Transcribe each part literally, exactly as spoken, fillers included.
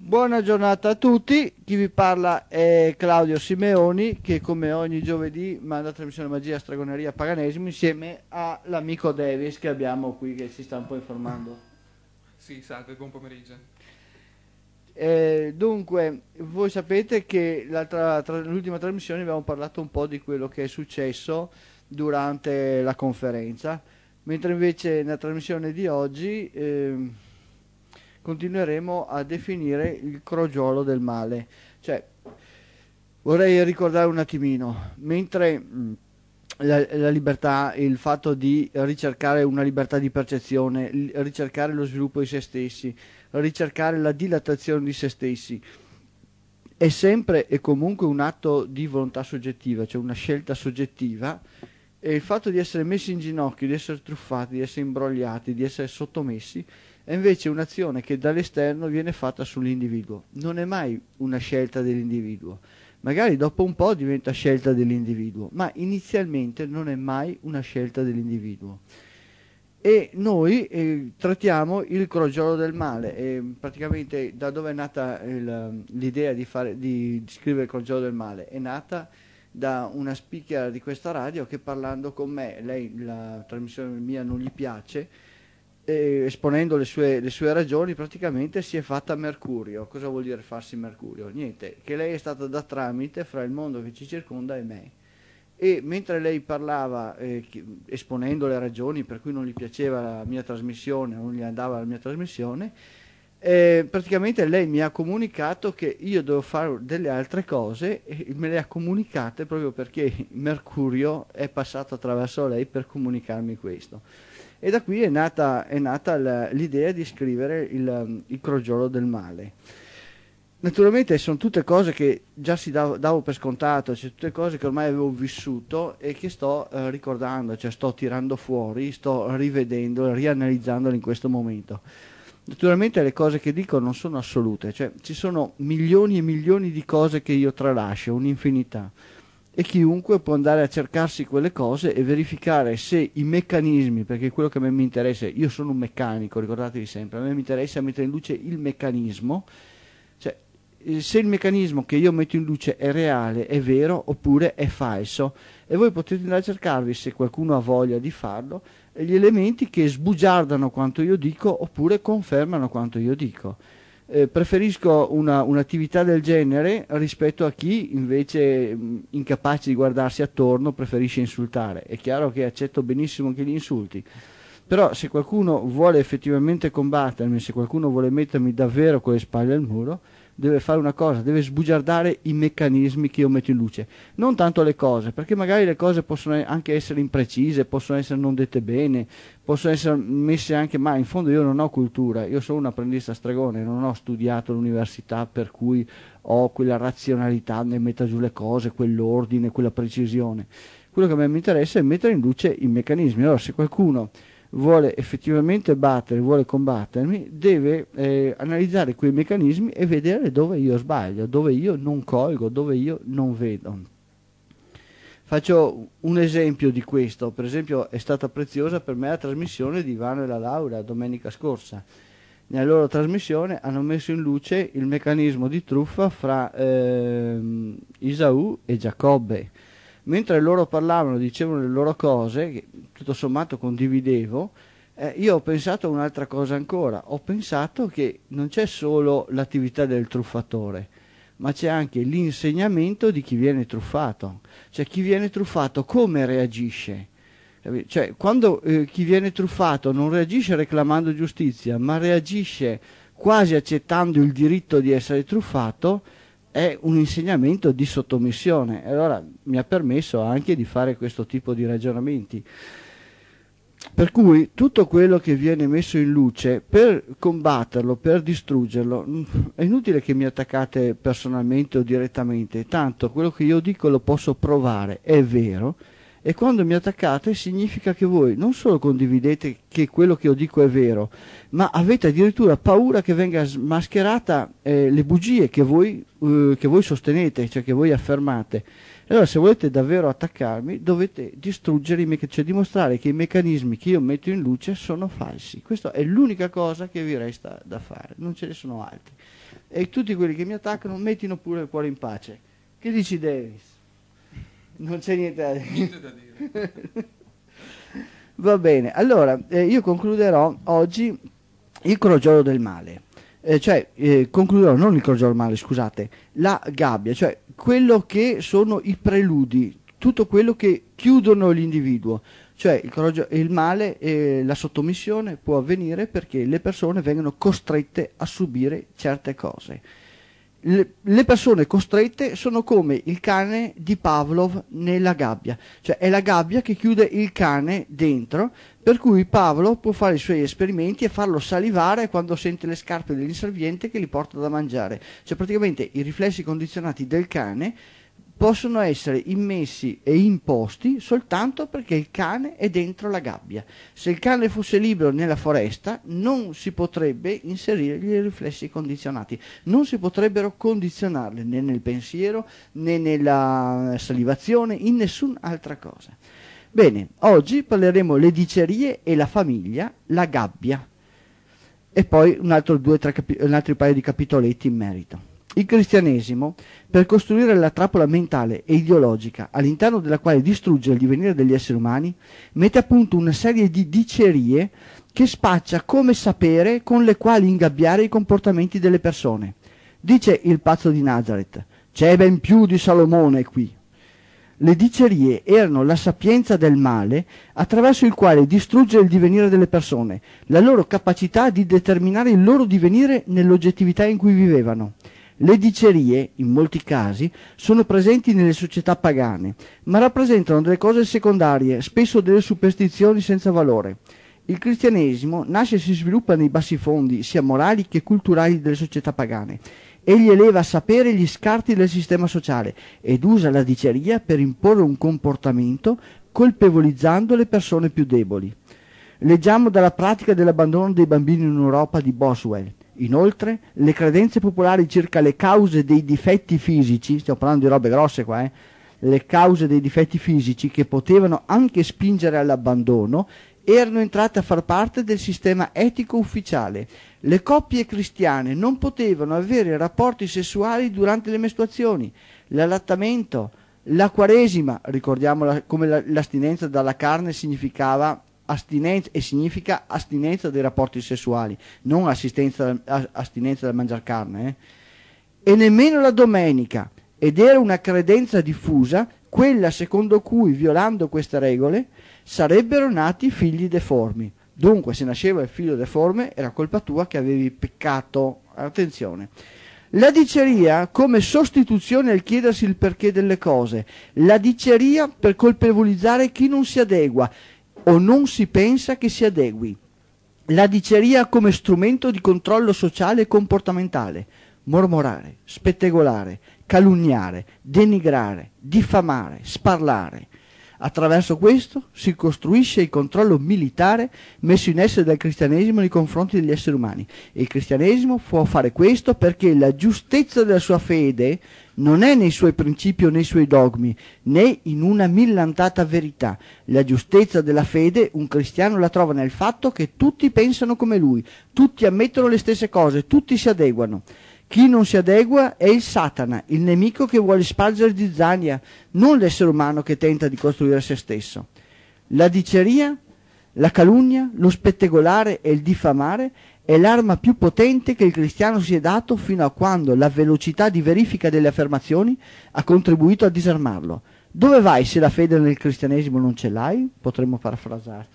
Buona giornata a tutti, chi vi parla è Claudio Simeoni, che come ogni giovedì manda la trasmissione Magia, Stragoneria, Paganesimo insieme all'amico Davis che abbiamo qui, che ci sta un po' informando. Sì, salve, buon pomeriggio. Eh, dunque, voi sapete che l'ultima tra, trasmissione abbiamo parlato un po' di quello che è successo durante la conferenza, mentre invece nella trasmissione di oggi... Eh, continueremo a definire il crogiolo del male. Cioè, vorrei ricordare un attimino, mentre mh, la, la libertà, il fatto di ricercare una libertà di percezione, ricercare lo sviluppo di se stessi, ricercare la dilatazione di se stessi, è sempre e comunque un atto di volontà soggettiva, cioè una scelta soggettiva, e il fatto di essere messi in ginocchio, di essere truffati, di essere imbrogliati, di essere sottomessi, è invece un'azione che dall'esterno viene fatta sull'individuo. Non è mai una scelta dell'individuo. Magari dopo un po' diventa scelta dell'individuo, ma inizialmente non è mai una scelta dell'individuo. E noi eh, trattiamo il crogiolo del male. E praticamente da dove è nata l'idea di, di, di scrivere il crogiolo del male? È nata da una speaker di questa radio che, parlando con me, lei la trasmissione mia non gli piace, esponendo le sue, le sue ragioni, praticamente si è fatta Mercurio. Cosa vuol dire farsi Mercurio? Niente, che lei è stata da tramite fra il mondo che ci circonda e me. E mentre lei parlava, eh, esponendo le ragioni per cui non gli piaceva la mia trasmissione, non gli andava la mia trasmissione, eh, praticamente lei mi ha comunicato che io dovevo fare delle altre cose e me le ha comunicate proprio perché Mercurio è passato attraverso lei per comunicarmi questo. E da qui è nata, è nata l'idea di scrivere il, il crogiolo del male. Naturalmente sono tutte cose che già si davo, davo per scontato, cioè tutte cose che ormai avevo vissuto e che sto eh, ricordando, cioè sto tirando fuori, sto rivedendo, rianalizzandole in questo momento. Naturalmente le cose che dico non sono assolute, cioè ci sono milioni e milioni di cose che io tralascio, un'infinità. E chiunque può andare a cercarsi quelle cose e verificare se i meccanismi, perché quello che a me mi interessa, io sono un meccanico, ricordatevi sempre, a me mi interessa mettere in luce il meccanismo, cioè se il meccanismo che io metto in luce è reale, è vero oppure è falso, e voi potete andare a cercarvi, se qualcuno ha voglia di farlo, gli elementi che sbugiardano quanto io dico oppure confermano quanto io dico. Eh, preferisco un'attività del genere rispetto a chi invece mh, incapace di guardarsi attorno preferisce insultare. È chiaro che accetto benissimo anche gli insulti, però se qualcuno vuole effettivamente combattermi, se qualcuno vuole mettermi davvero con le spalle al muro, deve fare una cosa, deve sbugiardare i meccanismi che io metto in luce, non tanto le cose, perché magari le cose possono anche essere imprecise, possono essere non dette bene, possono essere messe anche, ma in fondo io non ho cultura, io sono un apprendista stregone, non ho studiato all'università per cui ho quella razionalità nel mettere giù le cose, quell'ordine, quella precisione. Quello che a me mi interessa è mettere in luce i meccanismi. Allora, se qualcuno vuole effettivamente battere, vuole combattermi, deve eh, analizzare quei meccanismi e vedere dove io sbaglio, dove io non colgo, dove io non vedo. Faccio un esempio di questo. Per esempio, è stata preziosa per me la trasmissione di Ivano e la Laura domenica scorsa. Nella loro trasmissione hanno messo in luce il meccanismo di truffa fra ehm, Isaù e Giacobbe. Mentre loro parlavano, dicevano le loro cose, che tutto sommato condividevo, eh, io ho pensato a un'altra cosa ancora. Ho pensato che non c'è solo l'attività del truffatore, ma c'è anche l'insegnamento di chi viene truffato. Cioè, chi viene truffato come reagisce? Cioè, quando eh, chi viene truffato non reagisce reclamando giustizia, ma reagisce quasi accettando il diritto di essere truffato, è un insegnamento di sottomissione. Allora mi ha permesso anche di fare questo tipo di ragionamenti. Per cui tutto quello che viene messo in luce per combatterlo, per distruggerlo, è inutile che mi attaccate personalmente o direttamente, tanto quello che io dico lo posso provare, è vero, e quando mi attaccate significa che voi non solo condividete che quello che io dico è vero, ma avete addirittura paura che venga smascherata eh, le bugie che voi, eh, che voi sostenete, cioè che voi affermate. Allora, se volete davvero attaccarmi, dovete distruggere, cioè dimostrare che i meccanismi che io metto in luce sono falsi. Questa è l'unica cosa che vi resta da fare, non ce ne sono altri. e tutti quelli che mi attaccano mettino pure il cuore in pace. Che dici, Davis? Non c'è niente da dire. Niente da dire. Va bene, allora eh, io concluderò oggi il crogiolo del male, eh, cioè eh, concluderò non il crogiolo del male, scusate, la gabbia, cioè quello che sono i preludi, tutto quello che chiudono l'individuo, cioè il, crogio, il male e eh, la sottomissione può avvenire perché le persone vengono costrette a subire certe cose. Le persone costrette sono come il cane di Pavlov nella gabbia, cioè è la gabbia che chiude il cane dentro, per cui Pavlov può fare i suoi esperimenti e farlo salivare quando sente le scarpe dell'inserviente che gli porta da mangiare, cioè praticamente i riflessi condizionati del cane possono essere immessi e imposti soltanto perché il cane è dentro la gabbia. Se il cane fosse libero nella foresta non si potrebbe inserire gli riflessi condizionati, non si potrebbero condizionarli né nel pensiero né nella salivazione, in nessun'altra cosa. Bene, oggi parleremo le dicerie e la famiglia, la gabbia e poi un altro, due, tre, un altro paio di capitoletti in merito. Il cristianesimo, per costruire la trappola mentale e ideologica all'interno della quale distrugge il divenire degli esseri umani, mette a punto una serie di dicerie che spaccia come sapere con le quali ingabbiare i comportamenti delle persone. Dice il pazzo di Nazareth, c'è ben più di Salomone qui. Le dicerie erano la sapienza del male attraverso il quale distrugge il divenire delle persone, la loro capacità di determinare il loro divenire nell'oggettività in cui vivevano. Le dicerie, in molti casi, sono presenti nelle società pagane, ma rappresentano delle cose secondarie, spesso delle superstizioni senza valore. Il cristianesimo nasce e si sviluppa nei bassifondi, sia morali che culturali, delle società pagane. Egli eleva a sapere gli scarti del sistema sociale ed usa la diceria per imporre un comportamento colpevolizzando le persone più deboli. Leggiamo dalla pratica dell'abbandono dei bambini in Europa di Boswell. Inoltre, le credenze popolari circa le cause dei difetti fisici, stiamo parlando di robe grosse qua, eh, le cause dei difetti fisici che potevano anche spingere all'abbandono, erano entrate a far parte del sistema etico ufficiale. Le coppie cristiane non potevano avere rapporti sessuali durante le mestruazioni, l'allattamento, la quaresima, ricordiamo come l'astinenza dalla carne significava astinenza e significa astinenza dai rapporti sessuali, non assistenza, astinenza dal mangiare carne, eh? E nemmeno la domenica, ed era una credenza diffusa quella secondo cui, violando queste regole, sarebbero nati figli deformi. Dunque, se nasceva il figlio deforme era colpa tua che avevi peccato. Attenzione. La diceria come sostituzione al chiedersi il perché delle cose, la diceria per colpevolizzare chi non si adegua o non si pensa che si adegui, la diceria come strumento di controllo sociale e comportamentale, mormorare, spettegolare, calunniare, denigrare, diffamare, sparlare. Attraverso questo si costruisce il controllo militare messo in essere dal cristianesimo nei confronti degli esseri umani. Il cristianesimo può fare questo perché la giustezza della sua fede non è nei suoi principi o nei suoi dogmi, né in una millantata verità. La giustezza della fede un cristiano la trova nel fatto che tutti pensano come lui, tutti ammettono le stesse cose, tutti si adeguano. Chi non si adegua è il Satana, il nemico che vuole spargere zizzania, non l'essere umano che tenta di costruire se stesso. La diceria, la calunnia, lo spettegolare e il diffamare è l'arma più potente che il cristiano si è dato fino a quando la velocità di verifica delle affermazioni ha contribuito a disarmarlo. Dove vai se la fede nel cristianesimo non ce l'hai? Potremmo parafrasare.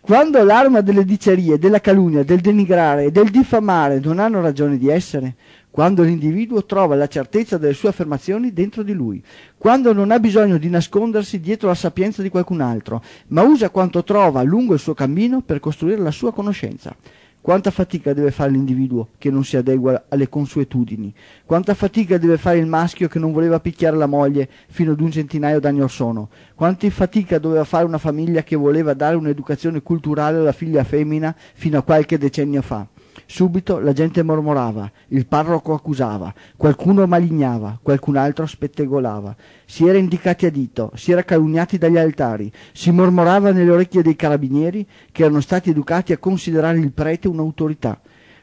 Quando l'arma delle dicerie, della calunnia, del denigrare e del diffamare non hanno ragione di essere, quando l'individuo trova la certezza delle sue affermazioni dentro di lui, quando non ha bisogno di nascondersi dietro la sapienza di qualcun altro, ma usa quanto trova lungo il suo cammino per costruire la sua conoscenza. Quanta fatica deve fare l'individuo che non si adegua alle consuetudini? Quanta fatica deve fare il maschio che non voleva picchiare la moglie fino ad un centinaio d'anni or sono? Quanta fatica doveva fare una famiglia che voleva dare un'educazione culturale alla figlia femmina fino a qualche decennio fa? Subito la gente mormorava, il parroco accusava, qualcuno malignava, qualcun altro spettegolava. Si era indicati a dito, si era calunniati dagli altari, si mormorava nelle orecchie dei carabinieri che erano stati educati a considerare il prete un'autorità.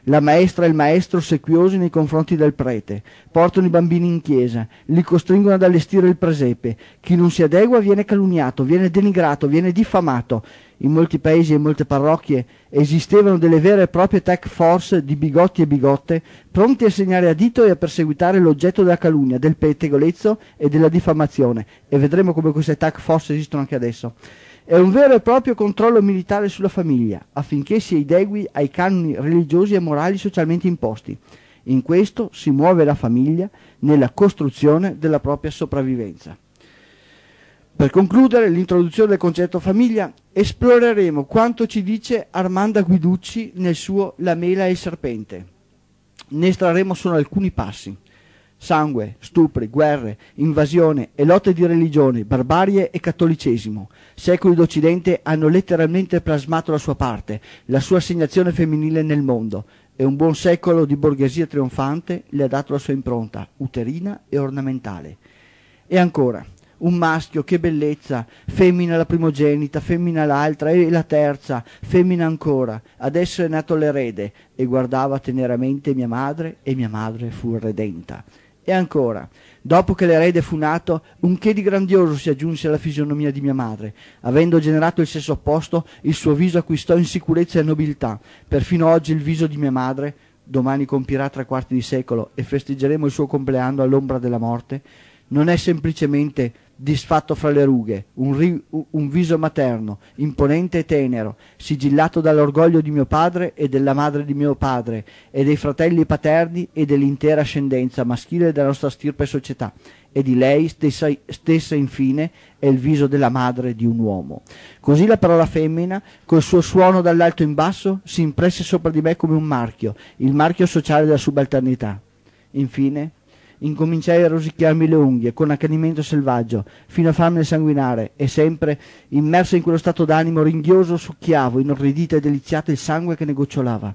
La maestra e il maestro ossequiosi nei confronti del prete, portano i bambini in chiesa, li costringono ad allestire il presepe. Chi non si adegua viene calunniato, viene denigrato, viene diffamato. In molti paesi e in molte parrocchie esistevano delle vere e proprie task force di bigotti e bigotte, pronti a segnare a dito e a perseguitare l'oggetto della calunnia, del pettegolezzo e della diffamazione. E vedremo come queste task force esistono anche adesso. È un vero e proprio controllo militare sulla famiglia, affinché si adegui ai canoni religiosi e morali socialmente imposti. In questo si muove la famiglia nella costruzione della propria sopravvivenza. Per concludere l'introduzione del concetto famiglia, esploreremo quanto ci dice Armanda Guiducci nel suo La mela e il serpente. Ne estrarremo solo alcuni passi. Sangue, stupri, guerre, invasione e lotte di religione, barbarie e cattolicesimo. Secoli d'Occidente hanno letteralmente plasmato la sua parte, la sua assegnazione femminile nel mondo, e un buon secolo di borghesia trionfante le ha dato la sua impronta, uterina e ornamentale. E ancora, un maschio, che bellezza, femmina la primogenita, femmina l'altra e la terza, femmina ancora, adesso è nato l'erede, e guardava teneramente mia madre, e mia madre fu redenta. E ancora, dopo che l'erede fu nato, un che di grandioso si aggiunse alla fisionomia di mia madre. Avendo generato il sesso opposto, il suo viso acquistò in sicurezza e nobiltà. Perfino oggi il viso di mia madre, domani compirà tre quarti di secolo e festeggeremo il suo compleanno all'ombra della morte, non è semplicemente disfatto fra le rughe, un, ri, un viso materno, imponente e tenero, sigillato dall'orgoglio di mio padre e della madre di mio padre, e dei fratelli paterni e dell'intera ascendenza maschile della nostra stirpe e società, e di lei stessa, stessa infine è il viso della madre di un uomo. Così la parola femmina, col suo suono dall'alto in basso, si impresse sopra di me come un marchio, il marchio sociale della subalternità. Infine, incominciai a rosicchiarmi le unghie con accanimento selvaggio, fino a farmene sanguinare, e sempre, immerso in quello stato d'animo ringhioso, succhiavo, inorridita e deliziata, il sangue che ne gocciolava.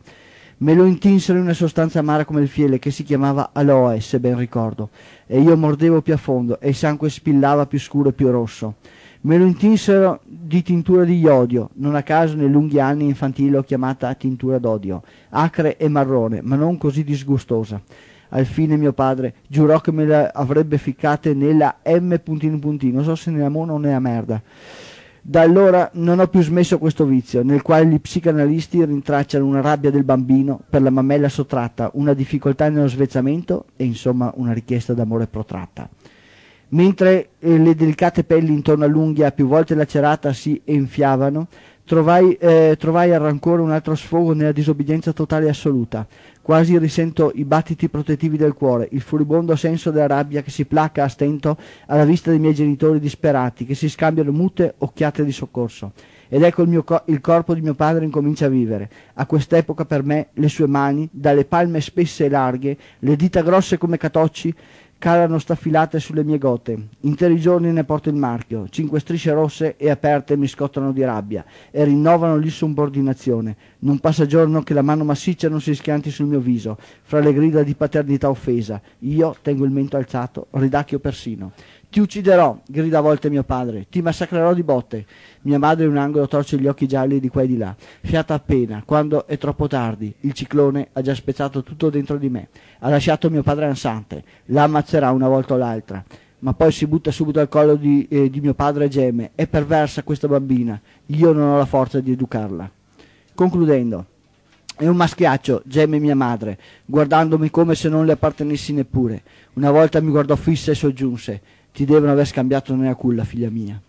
Me lo intinsero in una sostanza amara come il fiele, che si chiamava aloe, se ben ricordo, e io mordevo più a fondo, e il sangue spillava più scuro e più rosso. Me lo intinsero di tintura di iodio, non a caso nei lunghi anni infantile l'ho chiamata tintura d'odio, acre e marrone, ma non così disgustosa. Al fine mio padre giurò che me le avrebbe ficcate nella M puntino puntino, non so se nella mona o nella merda. Da allora non ho più smesso questo vizio, nel quale gli psicanalisti rintracciano una rabbia del bambino per la mammella sottratta, una difficoltà nello svezzamento e insomma una richiesta d'amore protratta. Mentre eh, le delicate pelli intorno all'unghia più volte lacerata si enfiavano, Trovai, eh, trovai al rancore un altro sfogo nella disobbedienza totale e assoluta. Quasi risento i battiti protettivi del cuore, il furibondo senso della rabbia che si placa a stento alla vista dei miei genitori disperati, che si scambiano mute occhiate di soccorso. Ed ecco il, mio co- il corpo di mio padre incomincia a vivere. A quest'epoca per me le sue mani, dalle palme spesse e larghe, le dita grosse come catocci, calano staffilate sulle mie gote. Interi giorni ne porto il marchio, cinque strisce rosse e aperte mi scottano di rabbia e rinnovano l'insubordinazione. Non passa giorno che la mano massiccia non si schianti sul mio viso, fra le grida di paternità offesa. Io tengo il mento alzato, ridacchio persino. Ti ucciderò, grida a volte mio padre, ti massacrerò di botte. Mia madre in un angolo torce gli occhi gialli di qua e di là, fiata appena, quando è troppo tardi. Il ciclone ha già spezzato tutto dentro di me, ha lasciato mio padre ansante, la ammazzerà una volta o l'altra. Ma poi si butta subito al collo di, eh, di mio padre e geme, è perversa questa bambina, io non ho la forza di educarla. Concludendo, è un maschiaccio, gemme mia madre, guardandomi come se non le appartenessi neppure. Una volta mi guardò fissa e soggiunse: ti devono aver scambiato nella culla, figlia mia.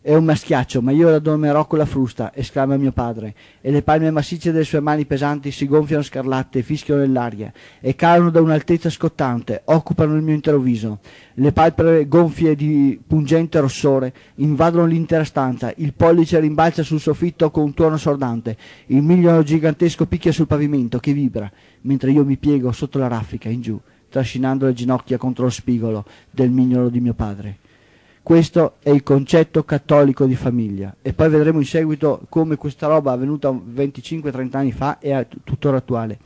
È un maschiaccio, ma io la domerò con la frusta, esclama mio padre, e le palme massicce delle sue mani pesanti si gonfiano scarlatte e fischiano nell'aria, e calano da un'altezza scottante, occupano il mio intero viso. Le palpebre gonfie di pungente rossore invadono l'intera stanza, il pollice rimbalza sul soffitto con un tuono assordante, il miglio gigantesco picchia sul pavimento, che vibra, mentre io mi piego sotto la raffica, in giù, trascinando le ginocchia contro lo spigolo del mignolo di mio padre. Questo è il concetto cattolico di famiglia, e poi vedremo in seguito come questa roba avvenuta venticinque trenta anni fa è tuttora attuale.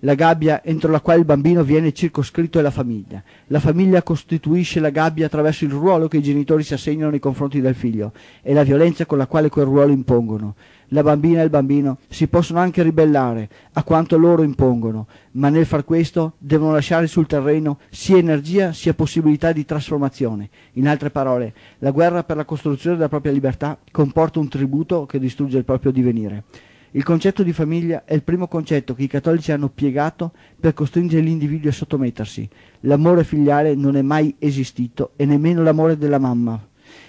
la gabbia entro la quale il bambino viene circoscritto è la famiglia. La famiglia costituisce la gabbia attraverso il ruolo che i genitori si assegnano nei confronti del figlio e la violenza con la quale quel ruolo impongono. La bambina e il bambino si possono anche ribellare a quanto loro impongono, ma nel far questo devono lasciare sul terreno sia energia sia possibilità di trasformazione. In altre parole, la guerra per la costruzione della propria libertà comporta un tributo che distrugge il proprio divenire. Il concetto di famiglia è il primo concetto che i cattolici hanno piegato per costringere l'individuo a sottomettersi. L'amore filiale non è mai esistito e nemmeno l'amore della mamma.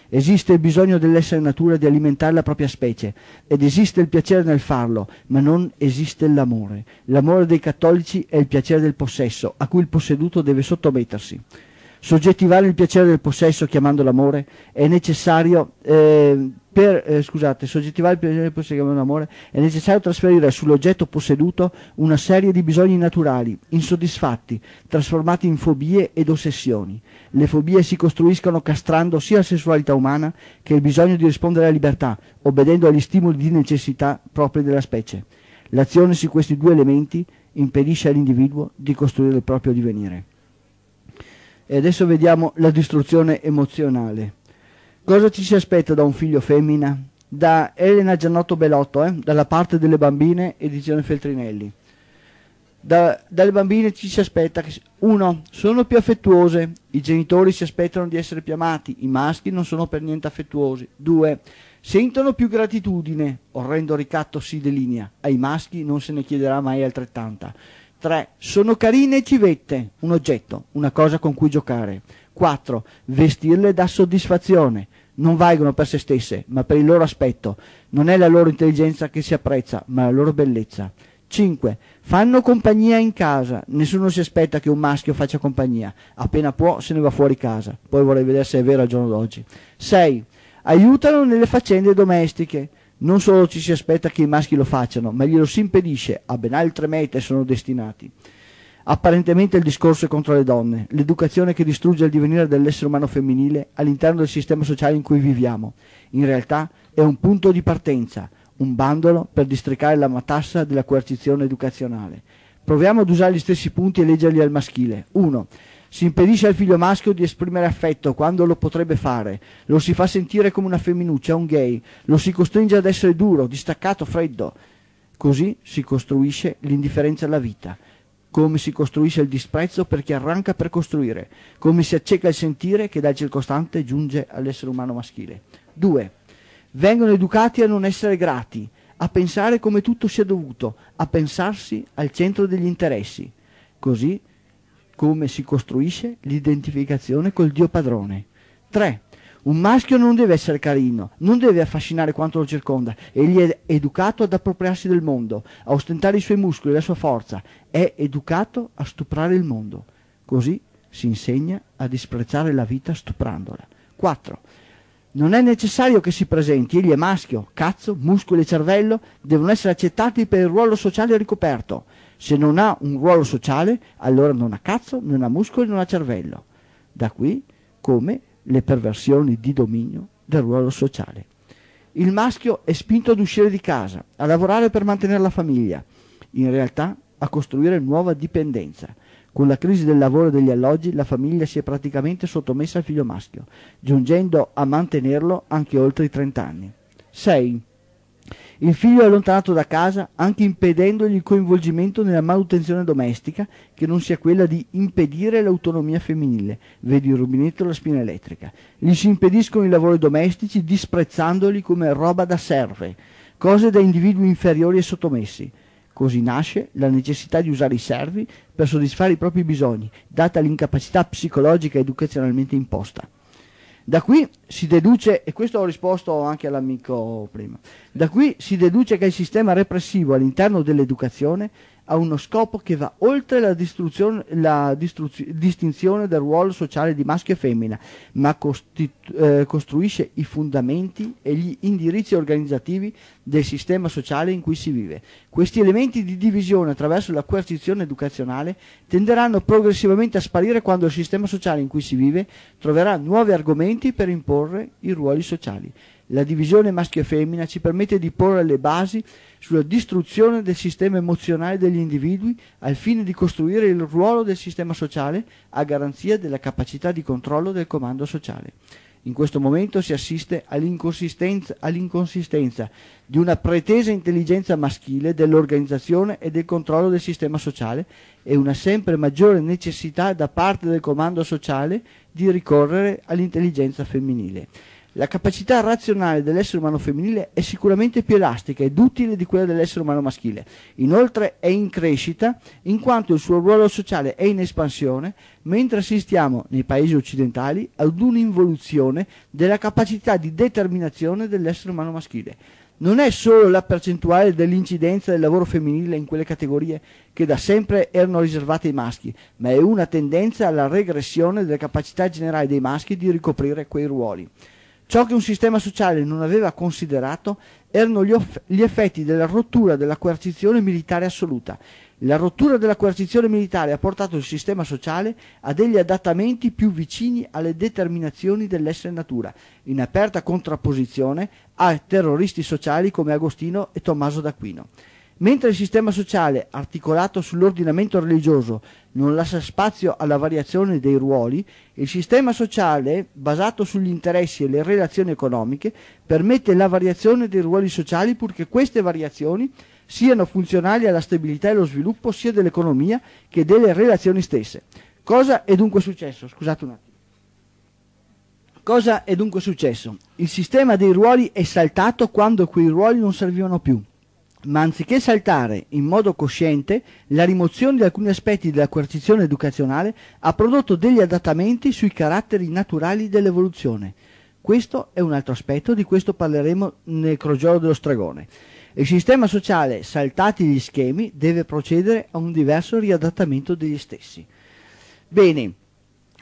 Esiste il bisogno dell'essere natura di alimentare la propria specie ed esiste il piacere nel farlo, ma non esiste l'amore. L'amore dei cattolici è il piacere del possesso, a cui il posseduto deve sottomettersi. Soggettivare il piacere del possesso chiamando l'amore è necessario eh, per eh, scusate, soggettivare il piacere del possesso chiamando l'amore è necessario trasferire sull'oggetto posseduto una serie di bisogni naturali, insoddisfatti, trasformati in fobie ed ossessioni. Le fobie si costruiscono castrando sia la sessualità umana che il bisogno di rispondere alla libertà, obbedendo agli stimoli di necessità propri della specie. L'azione su questi due elementi impedisce all'individuo di costruire il proprio divenire. E adesso vediamo la distruzione emozionale. Cosa ci si aspetta da un figlio femmina? Da Elena Gianotto Belotto, eh? Dalla parte delle bambine, edizione Feltrinelli. Da, dalle bambine ci si aspetta che, uno, sono più affettuose, i genitori si aspettano di essere più amati, i maschi non sono per niente affettuosi. Due, sentono più gratitudine, orrendo ricatto si delinea, ai maschi non se ne chiederà mai altrettanta. tre. Sono carine e civette, un oggetto, una cosa con cui giocare. quattro. Vestirle dà soddisfazione, non valgono per se stesse, ma per il loro aspetto. Non è la loro intelligenza che si apprezza, ma la loro bellezza. cinque. Fanno compagnia in casa, nessuno si aspetta che un maschio faccia compagnia, appena può se ne va fuori casa, poi vorrei vedere se è vero al giorno d'oggi. sei. Aiutano nelle faccende domestiche. Non solo ci si aspetta che i maschi lo facciano, ma glielo si impedisce, a ben altre mete sono destinati. Apparentemente il discorso è contro le donne, l'educazione che distrugge il divenire dell'essere umano femminile all'interno del sistema sociale in cui viviamo. In realtà è un punto di partenza, un bandolo per districare la matassa della coercizione educazionale. Proviamo ad usare gli stessi punti e leggerli al maschile. uno. Si impedisce al figlio maschio di esprimere affetto quando lo potrebbe fare, lo si fa sentire come una femminuccia, un gay, lo si costringe ad essere duro, distaccato, freddo. Così si costruisce l'indifferenza alla vita, come si costruisce il disprezzo per chi arranca per costruire, come si acceca il sentire che dal circostante giunge all'essere umano maschile. due. Vengono educati a non essere grati, a pensare come tutto sia dovuto, a pensarsi al centro degli interessi. Così come si costruisce l'identificazione col Dio padrone. tre. Un maschio non deve essere carino, non deve affascinare quanto lo circonda, egli è educato ad appropriarsi del mondo, a ostentare i suoi muscoli e la sua forza, è educato a stuprare il mondo. Così si insegna a disprezzare la vita stuprandola. quattro. Non è necessario che si presenti, egli è maschio, cazzo, muscoli e cervello devono essere accettati per il ruolo sociale ricoperto. Se non ha un ruolo sociale, allora non ha cazzo, non ha muscoli, non ha cervello. Da qui come le perversioni di dominio del ruolo sociale. Il maschio è spinto ad uscire di casa, a lavorare per mantenere la famiglia, in realtà a costruire nuova dipendenza. Con la crisi del lavoro e degli alloggi la famiglia si è praticamente sottomessa al figlio maschio, giungendo a mantenerlo anche oltre i trent'anni. sei. Il figlio è allontanato da casa anche impedendogli il coinvolgimento nella manutenzione domestica che non sia quella di impedire l'autonomia femminile, vedi il rubinetto e la spina elettrica. Gli si impediscono i lavori domestici disprezzandoli come roba da serve, cose da individui inferiori e sottomessi. Così nasce la necessità di usare i servi per soddisfare i propri bisogni, data l'incapacità psicologica educazionalmente imposta. Da qui si deduce, e questo ho risposto anche all'amico prima, da qui si deduce che il sistema repressivo all'interno dell'educazione ha uno scopo che va oltre la, la distinzione del ruolo sociale di maschio e femmina, ma eh, costruisce i fondamenti e gli indirizzi organizzativi del sistema sociale in cui si vive. Questi elementi di divisione attraverso la coercizione educazionale tenderanno progressivamente a sparire quando il sistema sociale in cui si vive troverà nuovi argomenti per imporre i ruoli sociali. La divisione maschio e femmina ci permette di porre le basi sulla distruzione del sistema emozionale degli individui al fine di costruire il ruolo del sistema sociale a garanzia della capacità di controllo del comando sociale. In questo momento si assiste all'inconsistenza, all'inconsistenza di una pretesa intelligenza maschile dell'organizzazione e del controllo del sistema sociale e una sempre maggiore necessità da parte del comando sociale di ricorrere all'intelligenza femminile. La capacità razionale dell'essere umano femminile è sicuramente più elastica ed utile di quella dell'essere umano maschile. Inoltre è in crescita in quanto il suo ruolo sociale è in espansione, mentre assistiamo nei paesi occidentali ad un'involuzione della capacità di determinazione dell'essere umano maschile. Non è solo la percentuale dell'incidenza del lavoro femminile in quelle categorie che da sempre erano riservate ai maschi, ma è una tendenza alla regressione delle capacità generali dei maschi di ricoprire quei ruoli. Ciò che un sistema sociale non aveva considerato erano gli, gli effetti della rottura della coercizione militare assoluta. La rottura della coercizione militare ha portato il sistema sociale a degli adattamenti più vicini alle determinazioni dell'essere natura, in aperta contrapposizione a terroristi sociali come Agostino e Tommaso d'Aquino. Mentre il sistema sociale, articolato sull'ordinamento religioso, non lascia spazio alla variazione dei ruoli, il sistema sociale, basato sugli interessi e le relazioni economiche, permette la variazione dei ruoli sociali purché queste variazioni siano funzionali alla stabilità e allo sviluppo sia dell'economia che delle relazioni stesse. Cosa è dunque successo? Scusate un attimo. Cosa è dunque successo? Il sistema dei ruoli è saltato quando quei ruoli non servivano più. Ma anziché saltare in modo cosciente, la rimozione di alcuni aspetti della coercizione educazionale ha prodotto degli adattamenti sui caratteri naturali dell'evoluzione. Questo è un altro aspetto, di questo parleremo nel crogiolo dello Stragone. Il sistema sociale, saltati gli schemi, deve procedere a un diverso riadattamento degli stessi. Bene,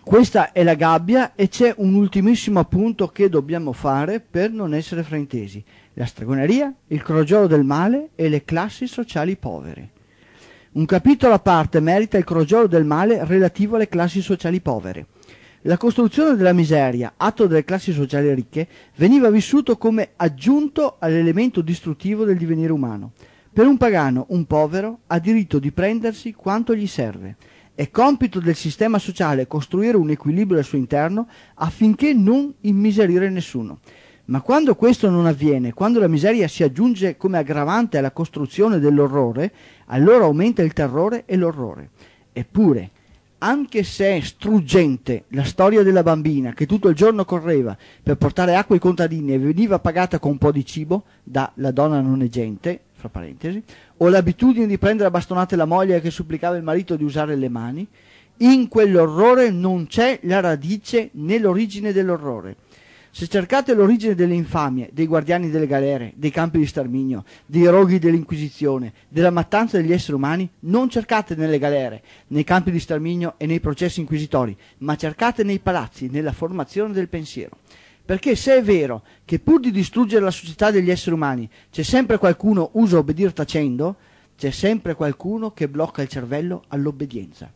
questa è la gabbia e c'è un ultimissimo appunto che dobbiamo fare per non essere fraintesi. La stragoneria, il crogiolo del male e le classi sociali povere. Un capitolo a parte merita il crogiolo del male relativo alle classi sociali povere. La costruzione della miseria, atto delle classi sociali ricche, veniva vissuto come aggiunto all'elemento distruttivo del divenire umano. Per un pagano, un povero, ha diritto di prendersi quanto gli serve. È compito del sistema sociale costruire un equilibrio al suo interno affinché non immiserire nessuno. Ma quando questo non avviene, quando la miseria si aggiunge come aggravante alla costruzione dell'orrore, allora aumenta il terrore e l'orrore. Eppure, anche se è struggente la storia della bambina che tutto il giorno correva per portare acqua ai contadini e veniva pagata con un po' di cibo, da la donna non è gente, fra parentesi, o l'abitudine di prendere a bastonate la moglie che supplicava il marito di usare le mani, in quell'orrore non c'è la radice né l'origine dell'orrore. Se cercate l'origine delle infamie, dei guardiani delle galere, dei campi di sterminio, dei roghi dell'Inquisizione, della mattanza degli esseri umani, non cercate nelle galere, nei campi di sterminio e nei processi inquisitori, ma cercate nei palazzi, nella formazione del pensiero. Perché se è vero che pur di distruggere la società degli esseri umani c'è sempre qualcuno usa obbedir tacendo, c'è sempre qualcuno che blocca il cervello all'obbedienza.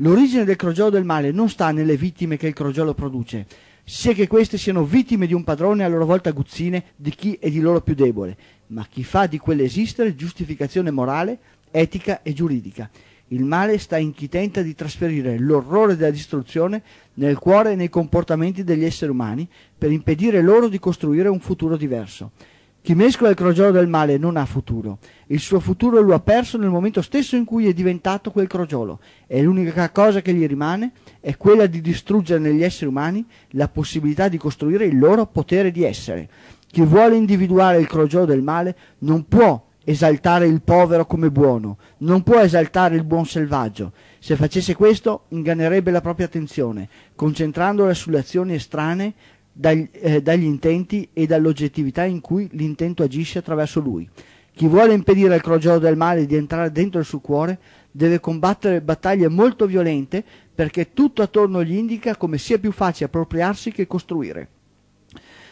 L'origine del crogiolo del male non sta nelle vittime che il crogiolo produce, sia che queste siano vittime di un padrone a loro volta aguzzine di chi è di loro più debole, ma chi fa di quell'esistere giustificazione morale, etica e giuridica. Il male sta in chi tenta di trasferire l'orrore della distruzione nel cuore e nei comportamenti degli esseri umani per impedire loro di costruire un futuro diverso. Chi mescola il crogiolo del male non ha futuro. Il suo futuro lo ha perso nel momento stesso in cui è diventato quel crogiolo e l'unica cosa che gli rimane è quella di distruggere negli esseri umani la possibilità di costruire il loro potere di essere. Chi vuole individuare il crogiolo del male non può esaltare il povero come buono, non può esaltare il buon selvaggio. Se facesse questo, ingannerebbe la propria attenzione, concentrandola sulle azioni estranee Dagli, eh, dagli intenti e dall'oggettività in cui l'intento agisce attraverso lui. Chi vuole impedire al crogiolo del male di entrare dentro il suo cuore deve combattere battaglie molto violente perché tutto attorno gli indica come sia più facile appropriarsi che costruire.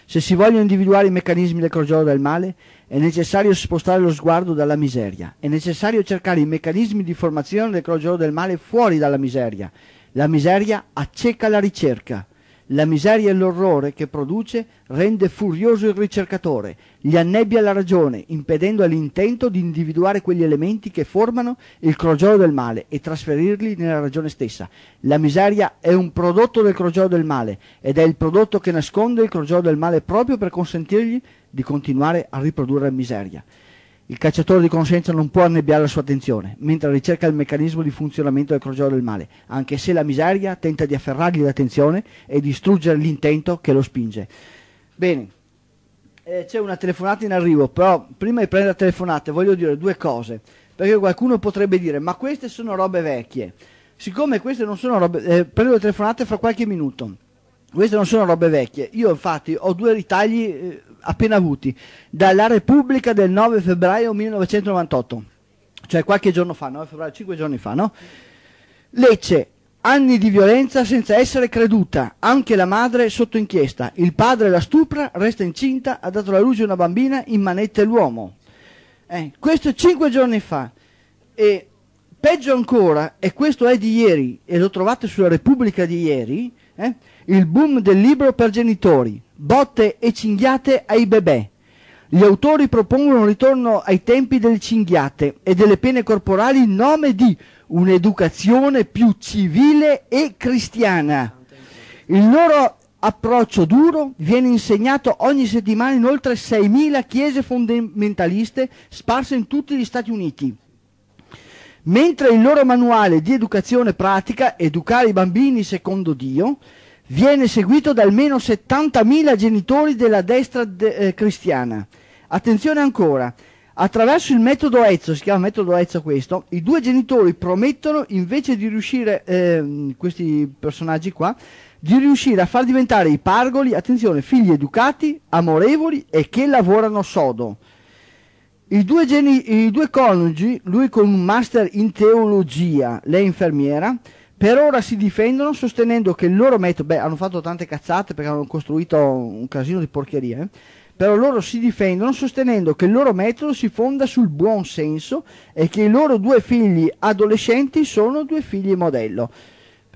Se si vogliono individuare i meccanismi del crogiolo del male, è necessario spostare lo sguardo dalla miseria, è necessario cercare i meccanismi di formazione del crogiolo del male fuori dalla miseria. La miseria acceca la ricerca. La miseria e l'orrore che produce rende furioso il ricercatore, gli annebbia la ragione, impedendo all'intento di individuare quegli elementi che formano il crogiolo del male e trasferirli nella ragione stessa. La miseria è un prodotto del crogiolo del male ed è il prodotto che nasconde il crogiolo del male proprio per consentirgli di continuare a riprodurre miseria. Il cacciatore di conoscenza non può annebbiare la sua attenzione, mentre ricerca il meccanismo di funzionamento del crogiolo del male, anche se la miseria tenta di afferrargli l'attenzione e distruggere l'intento che lo spinge. Bene, eh, c'è una telefonata in arrivo, però prima di prendere la telefonata voglio dire due cose, perché qualcuno potrebbe dire, ma queste sono robe vecchie. Siccome queste non sono robe... Eh, prendo le telefonate fra qualche minuto. Queste non sono robe vecchie, io infatti ho due ritagli eh, appena avuti, dalla Repubblica del nove febbraio millenovecentonovantotto, cioè qualche giorno fa, nove febbraio, cinque giorni fa, no? Lecce, anni di violenza senza essere creduta, anche la madre sotto inchiesta, il padre la stupra, resta incinta, ha dato alla luce una bambina, in manette l'uomo. Eh, questo cinque giorni fa, e peggio ancora, e questo è di ieri, e lo trovate sulla Repubblica di ieri, eh? Il boom del libro per genitori, botte e cinghiate ai bebè. Gli autori propongono un ritorno ai tempi delle cinghiate e delle pene corporali in nome di un'educazione più civile e cristiana. Il loro approccio duro viene insegnato ogni settimana in oltre seimila chiese fondamentaliste sparse in tutti gli Stati Uniti. Mentre il loro manuale di educazione pratica, Educare i bambini secondo Dio, viene seguito da almeno settantamila genitori della destra de eh, cristiana. Attenzione ancora, attraverso il metodo Ezzo, si chiama metodo Ezzo questo, i due genitori promettono invece di riuscire, eh, questi personaggi qua, di riuscire a far diventare i pargoli, attenzione, figli educati, amorevoli e che lavorano sodo. I due, geni, i due coniugi, lui con un master in teologia, lei infermiera, per ora si difendono sostenendo che il loro metodo, beh hanno fatto tante cazzate perché hanno costruito un casino di porcherie, eh? Però loro si difendono sostenendo che il loro metodo si fonda sul buon senso e che i loro due figli adolescenti sono due figli modello.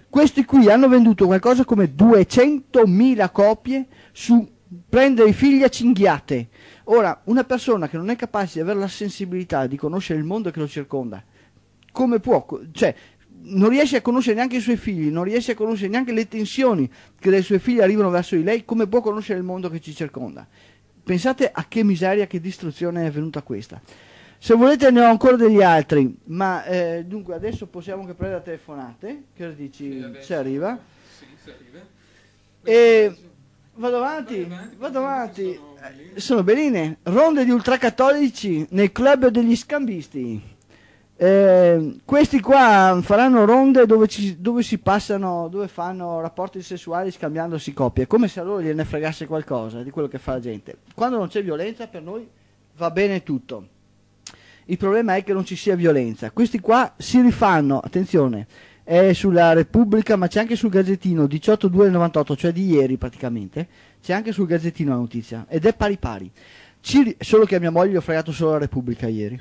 Questi qui hanno venduto qualcosa come duecentomila copie su prendere i figli a cinghiate. Ora, una persona che non è capace di avere la sensibilità di conoscere il mondo che lo circonda, come può? Cioè, non riesce a conoscere neanche i suoi figli, non riesce a conoscere neanche le tensioni che dai suoi figli arrivano verso di lei, come può conoscere il mondo che ci circonda? Pensate a che miseria, che distruzione è venuta questa. Se volete ne ho ancora degli altri, ma eh, dunque adesso possiamo anche prendere telefonate, che dici? Sì, ci arriva? Sì, ci arriva. E... Vado avanti, vado avanti, sono beline, ronde di ultracattolici nel club degli scambisti, eh, questi qua faranno ronde dove, ci, dove si passano, dove fanno rapporti sessuali scambiandosi coppie, come se a loro gliene fregasse qualcosa di quello che fa la gente. Quando non c'è violenza per noi va bene tutto, il problema è che non ci sia violenza. Questi qua si rifanno, attenzione, è sulla Repubblica, ma c'è anche sul Gazzettino, diciotto febbraio novantotto, cioè di ieri praticamente, c'è anche sul Gazzettino la notizia, ed è pari pari. Ci, solo che a mia moglie ho fregato solo la Repubblica ieri.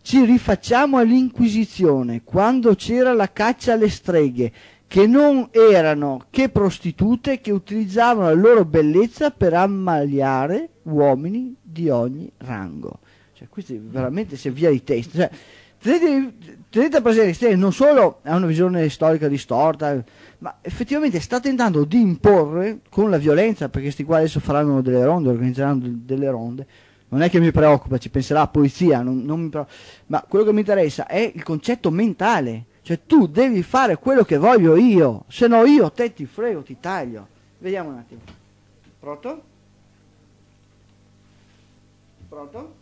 Ci rifacciamo all'Inquisizione, quando c'era la caccia alle streghe, che non erano che prostitute che utilizzavano la loro bellezza per ammaliare uomini di ogni rango. Cioè, questi veramente si è via di testa. Cioè, Tenete, tenete presente che non solo ha una visione storica distorta, ma effettivamente sta tentando di imporre con la violenza, perché questi qua adesso faranno delle ronde, organizzeranno delle ronde, non è che mi preoccupa, ci penserà la polizia, non, non mi preoccupa, ma quello che mi interessa è il concetto mentale, cioè tu devi fare quello che voglio io, se no io te ti frego, ti taglio. Vediamo un attimo. Pronto? Pronto?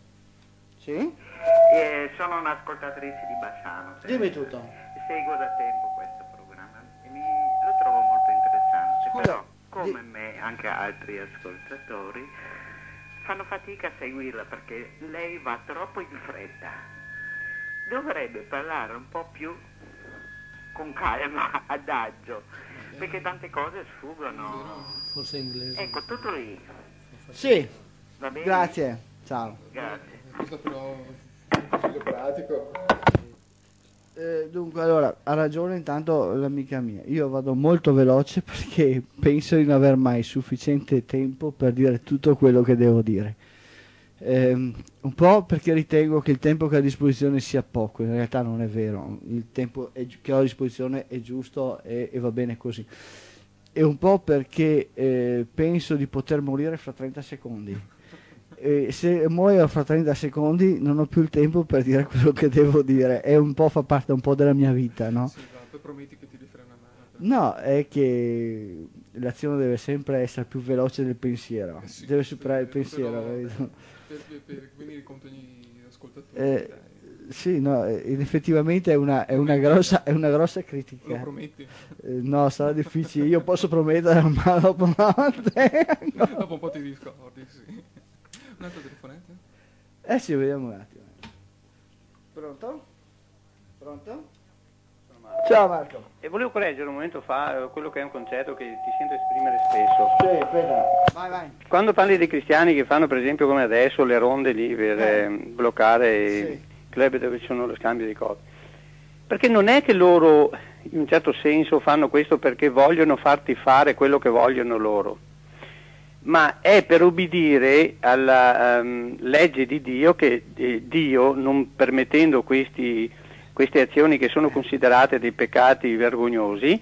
Sì? Eh, sono un'ascoltatrice di Bassano. Dimmi tutto. Seguo da tempo questo programma e mi, lo trovo molto interessante. Scusa, però come di... me anche altri ascoltatori fanno fatica a seguirla perché lei va troppo in fretta. Dovrebbe parlare un po' più con calma, adagio, perché tante cose sfuggono. Forse inglese. Ecco, tutto lì. Sì. Va bene? Grazie. Ciao. Grazie. Questo però è un consiglio pratico. Eh, dunque, allora, ha ragione intanto l'amica mia. Io vado molto veloce perché penso di non aver mai sufficiente tempo per dire tutto quello che devo dire. Eh, un po' perché ritengo che il tempo che ho a disposizione sia poco, in realtà non è vero, il tempo è, che ho a disposizione è giusto e, e va bene così, e un po' perché eh, penso di poter morire fra trenta secondi, e se muoio fra trenta secondi non ho più il tempo per dire quello che devo dire, è un po', fa parte un po' della mia vita, no? Sì, ma poi prometti che ti rifai una mano. No, è che l'azione deve sempre essere più veloce del pensiero, eh sì, deve superare il pensiero, vedo. Per, per venire contro gli ascoltatori, eh, sì, no, effettivamente è una, è una, grossa, è una grossa critica. Lo prometti? Eh, no, sarà difficile. Io posso promettere, ma dopo no. Dopo un po' ti discordi, sì. Un altro telefonetto? Eh sì, vediamo un attimo. Pronto? Pronto? Ciao Marco. E volevo correggere un momento fa quello che è un concetto che ti sento esprimere spesso. Sì, aspetta. Vai, vai. Quando parli dei cristiani che fanno, per esempio, come adesso, le ronde lì per eh. bloccare sì. i club dove ci sono lo scambio di cose. Perché non è che loro, in un certo senso, fanno questo perché vogliono farti fare quello che vogliono loro, ma è per obbedire alla um, legge di Dio, che eh, Dio, non permettendo questi... queste azioni che sono considerate dei peccati vergognosi,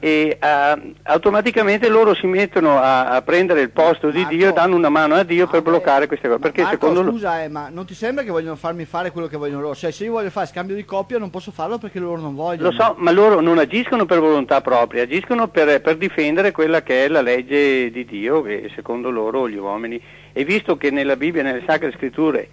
e uh, automaticamente loro si mettono a, a prendere il posto di Marco, Dio, danno una mano a Dio per bloccare queste cose. Perché Marco, secondo scusa, eh, ma non ti sembra che vogliono farmi fare quello che vogliono loro? Cioè, se io voglio fare scambio di coppia non posso farlo perché loro non vogliono. Lo so, ma loro non agiscono per volontà propria, agiscono per, per difendere quella che è la legge di Dio, che secondo loro gli uomini. E visto che nella Bibbia, nelle Sacre Scritture,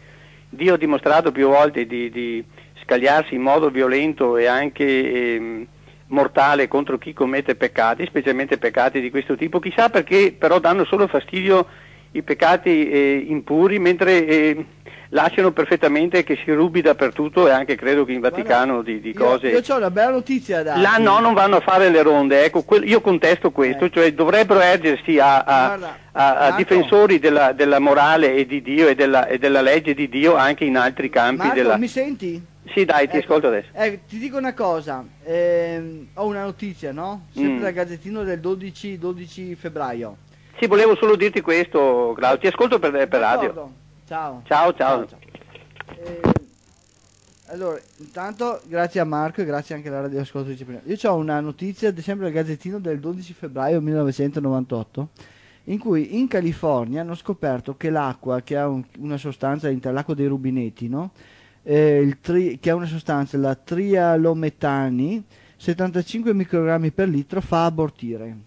Dio ha dimostrato più volte di... di scagliarsi in modo violento e anche eh, mortale contro chi commette peccati, specialmente peccati di questo tipo, chissà perché però danno solo fastidio i peccati eh, impuri, mentre eh, lasciano perfettamente che si rubi dappertutto, e anche credo che in Vaticano di, di cose... Io, io ho una bella notizia da... Là no, non vanno a fare le ronde, ecco, que- io contesto questo, eh. cioè dovrebbero ergersi a, a, Guarda, a, a difensori della, della morale e di Dio e della, e della legge di Dio anche in altri campi. Marco, della... mi senti? Sì, dai, ti ecco, ascolto adesso. Ecco, ti dico una cosa, ehm, ho una notizia, no? Sempre mm. da Gazzettino del dodici febbraio. Sì, volevo solo dirti questo, Claudio, ti ascolto per, per radio. Ciao. Ciao, ciao. ciao, ciao. Eh, allora, intanto grazie a Marco e grazie anche alla radioascoltatrice. Io ho una notizia, sempre da Gazzettino del dodici febbraio millenovecentonovantotto, in cui in California hanno scoperto che l'acqua, che ha un, una sostanza all'interno dell'acqua dei rubinetti, no? Eh, il tri, che è una sostanza, la trialometani, settantacinque microgrammi per litro, fa abortire.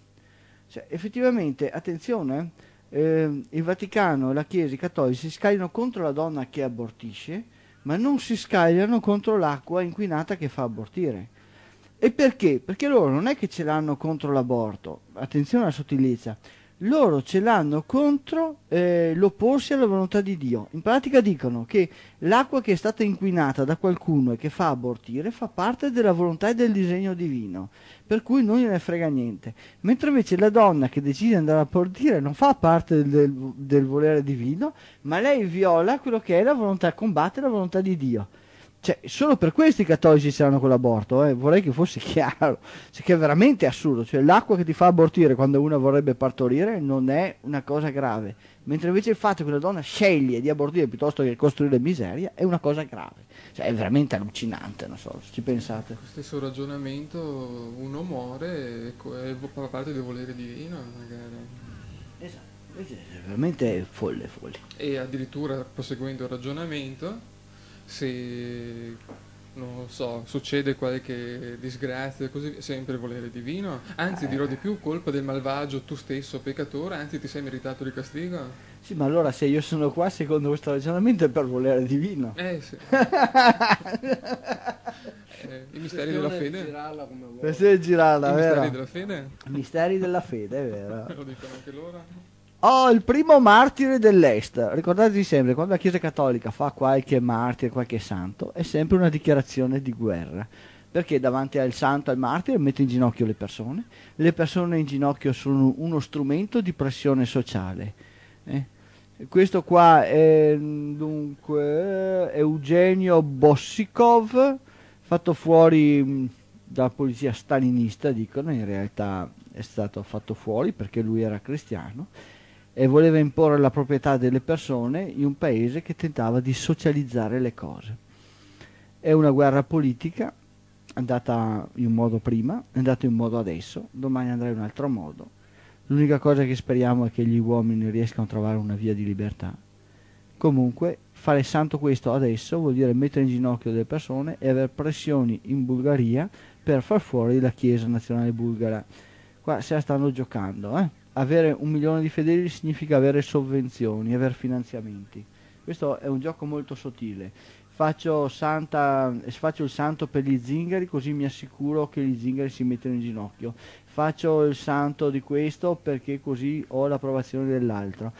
Cioè, effettivamente, attenzione, eh, il Vaticano e la Chiesa cattolica si scagliano contro la donna che abortisce, ma non si scagliano contro l'acqua inquinata che fa abortire. E perché? Perché loro non è che ce l'hanno contro l'aborto, attenzione alla sottigliezza, loro ce l'hanno contro eh, l'opporsi alla volontà di Dio. In pratica dicono che l'acqua che è stata inquinata da qualcuno e che fa abortire fa parte della volontà e del disegno divino, per cui non gliene frega niente, mentre invece la donna che decide di andare a abortire non fa parte del, del volere divino, ma lei viola quello che è la volontà, combatte la volontà di Dio. Cioè, solo per questo i cattolici saranno con l'aborto, eh? Vorrei che fosse chiaro, cioè, che è veramente assurdo, cioè l'acqua che ti fa abortire quando una vorrebbe partorire non è una cosa grave, mentre invece il fatto che una donna sceglie di abortire piuttosto che costruire miseria è una cosa grave, cioè è veramente allucinante, non so, ci pensate. Con lo stesso ragionamento uno muore e fa parte del volere divino, magari. Esatto, è veramente folle, folle. E addirittura, proseguendo il ragionamento, se non so, succede qualche disgrazia, così via, sempre volere divino, anzi eh. dirò di più, colpa del malvagio, tu stesso peccatore, anzi ti sei meritato il castigo. Sì, ma allora se io sono qua secondo questo ragionamento è per volere divino. Eh sì. eh, I misteri della fede. Girarla come vuoi. Misteri girarla, I vero? misteri della fede. I misteri della fede, è vero. Lo dicono anche loro. Oh, il primo martire dell'Est. Ricordatevi sempre, quando la Chiesa Cattolica fa qualche martire, qualche santo, è sempre una dichiarazione di guerra, perché davanti al santo, al martire, mette in ginocchio le persone. Le persone in ginocchio sono uno strumento di pressione sociale. Eh? Questo qua è dunque Eugenio Bossicov, fatto fuori dalla polizia stalinista, dicono, in realtà è stato fatto fuori perché lui era cristiano e voleva imporre la proprietà delle persone in un paese che tentava di socializzare le cose. È una guerra politica, andata in un modo prima, è andata in un modo adesso, domani andrà in un altro modo. L'unica cosa che speriamo è che gli uomini riescano a trovare una via di libertà. Comunque, fare santo questo adesso vuol dire mettere in ginocchio delle persone e avere pressioni in Bulgaria per far fuori la Chiesa nazionale bulgara. Qua se la stanno giocando, eh? Avere un milione di fedeli significa avere sovvenzioni, avere finanziamenti. Questo è un gioco molto sottile. Faccio, santa, faccio il santo per gli zingari, così mi assicuro che gli zingari si mettano in ginocchio. Faccio il santo di questo perché così ho l'approvazione dell'altro.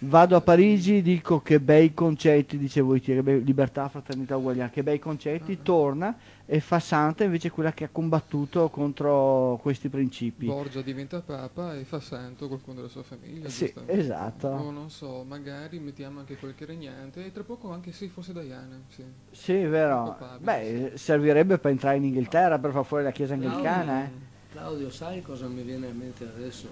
Vado a Parigi, dico che bei concetti, dicevo, che be libertà, fraternità, uguaglianza, che bei concetti, uh-huh. Torna e fa santa invece quella che ha combattuto contro questi principi. Borgia diventa papa e fa santo qualcuno della sua famiglia. Sì, esatto. O non so, magari mettiamo anche qualche regnante e tra poco anche se fosse Diana. Sì, sì, è vero. Beh, sì. Servirebbe per entrare in Inghilterra, per far fuori la chiesa anglicana. Eh. Claudio, sai cosa mi viene in mente adesso?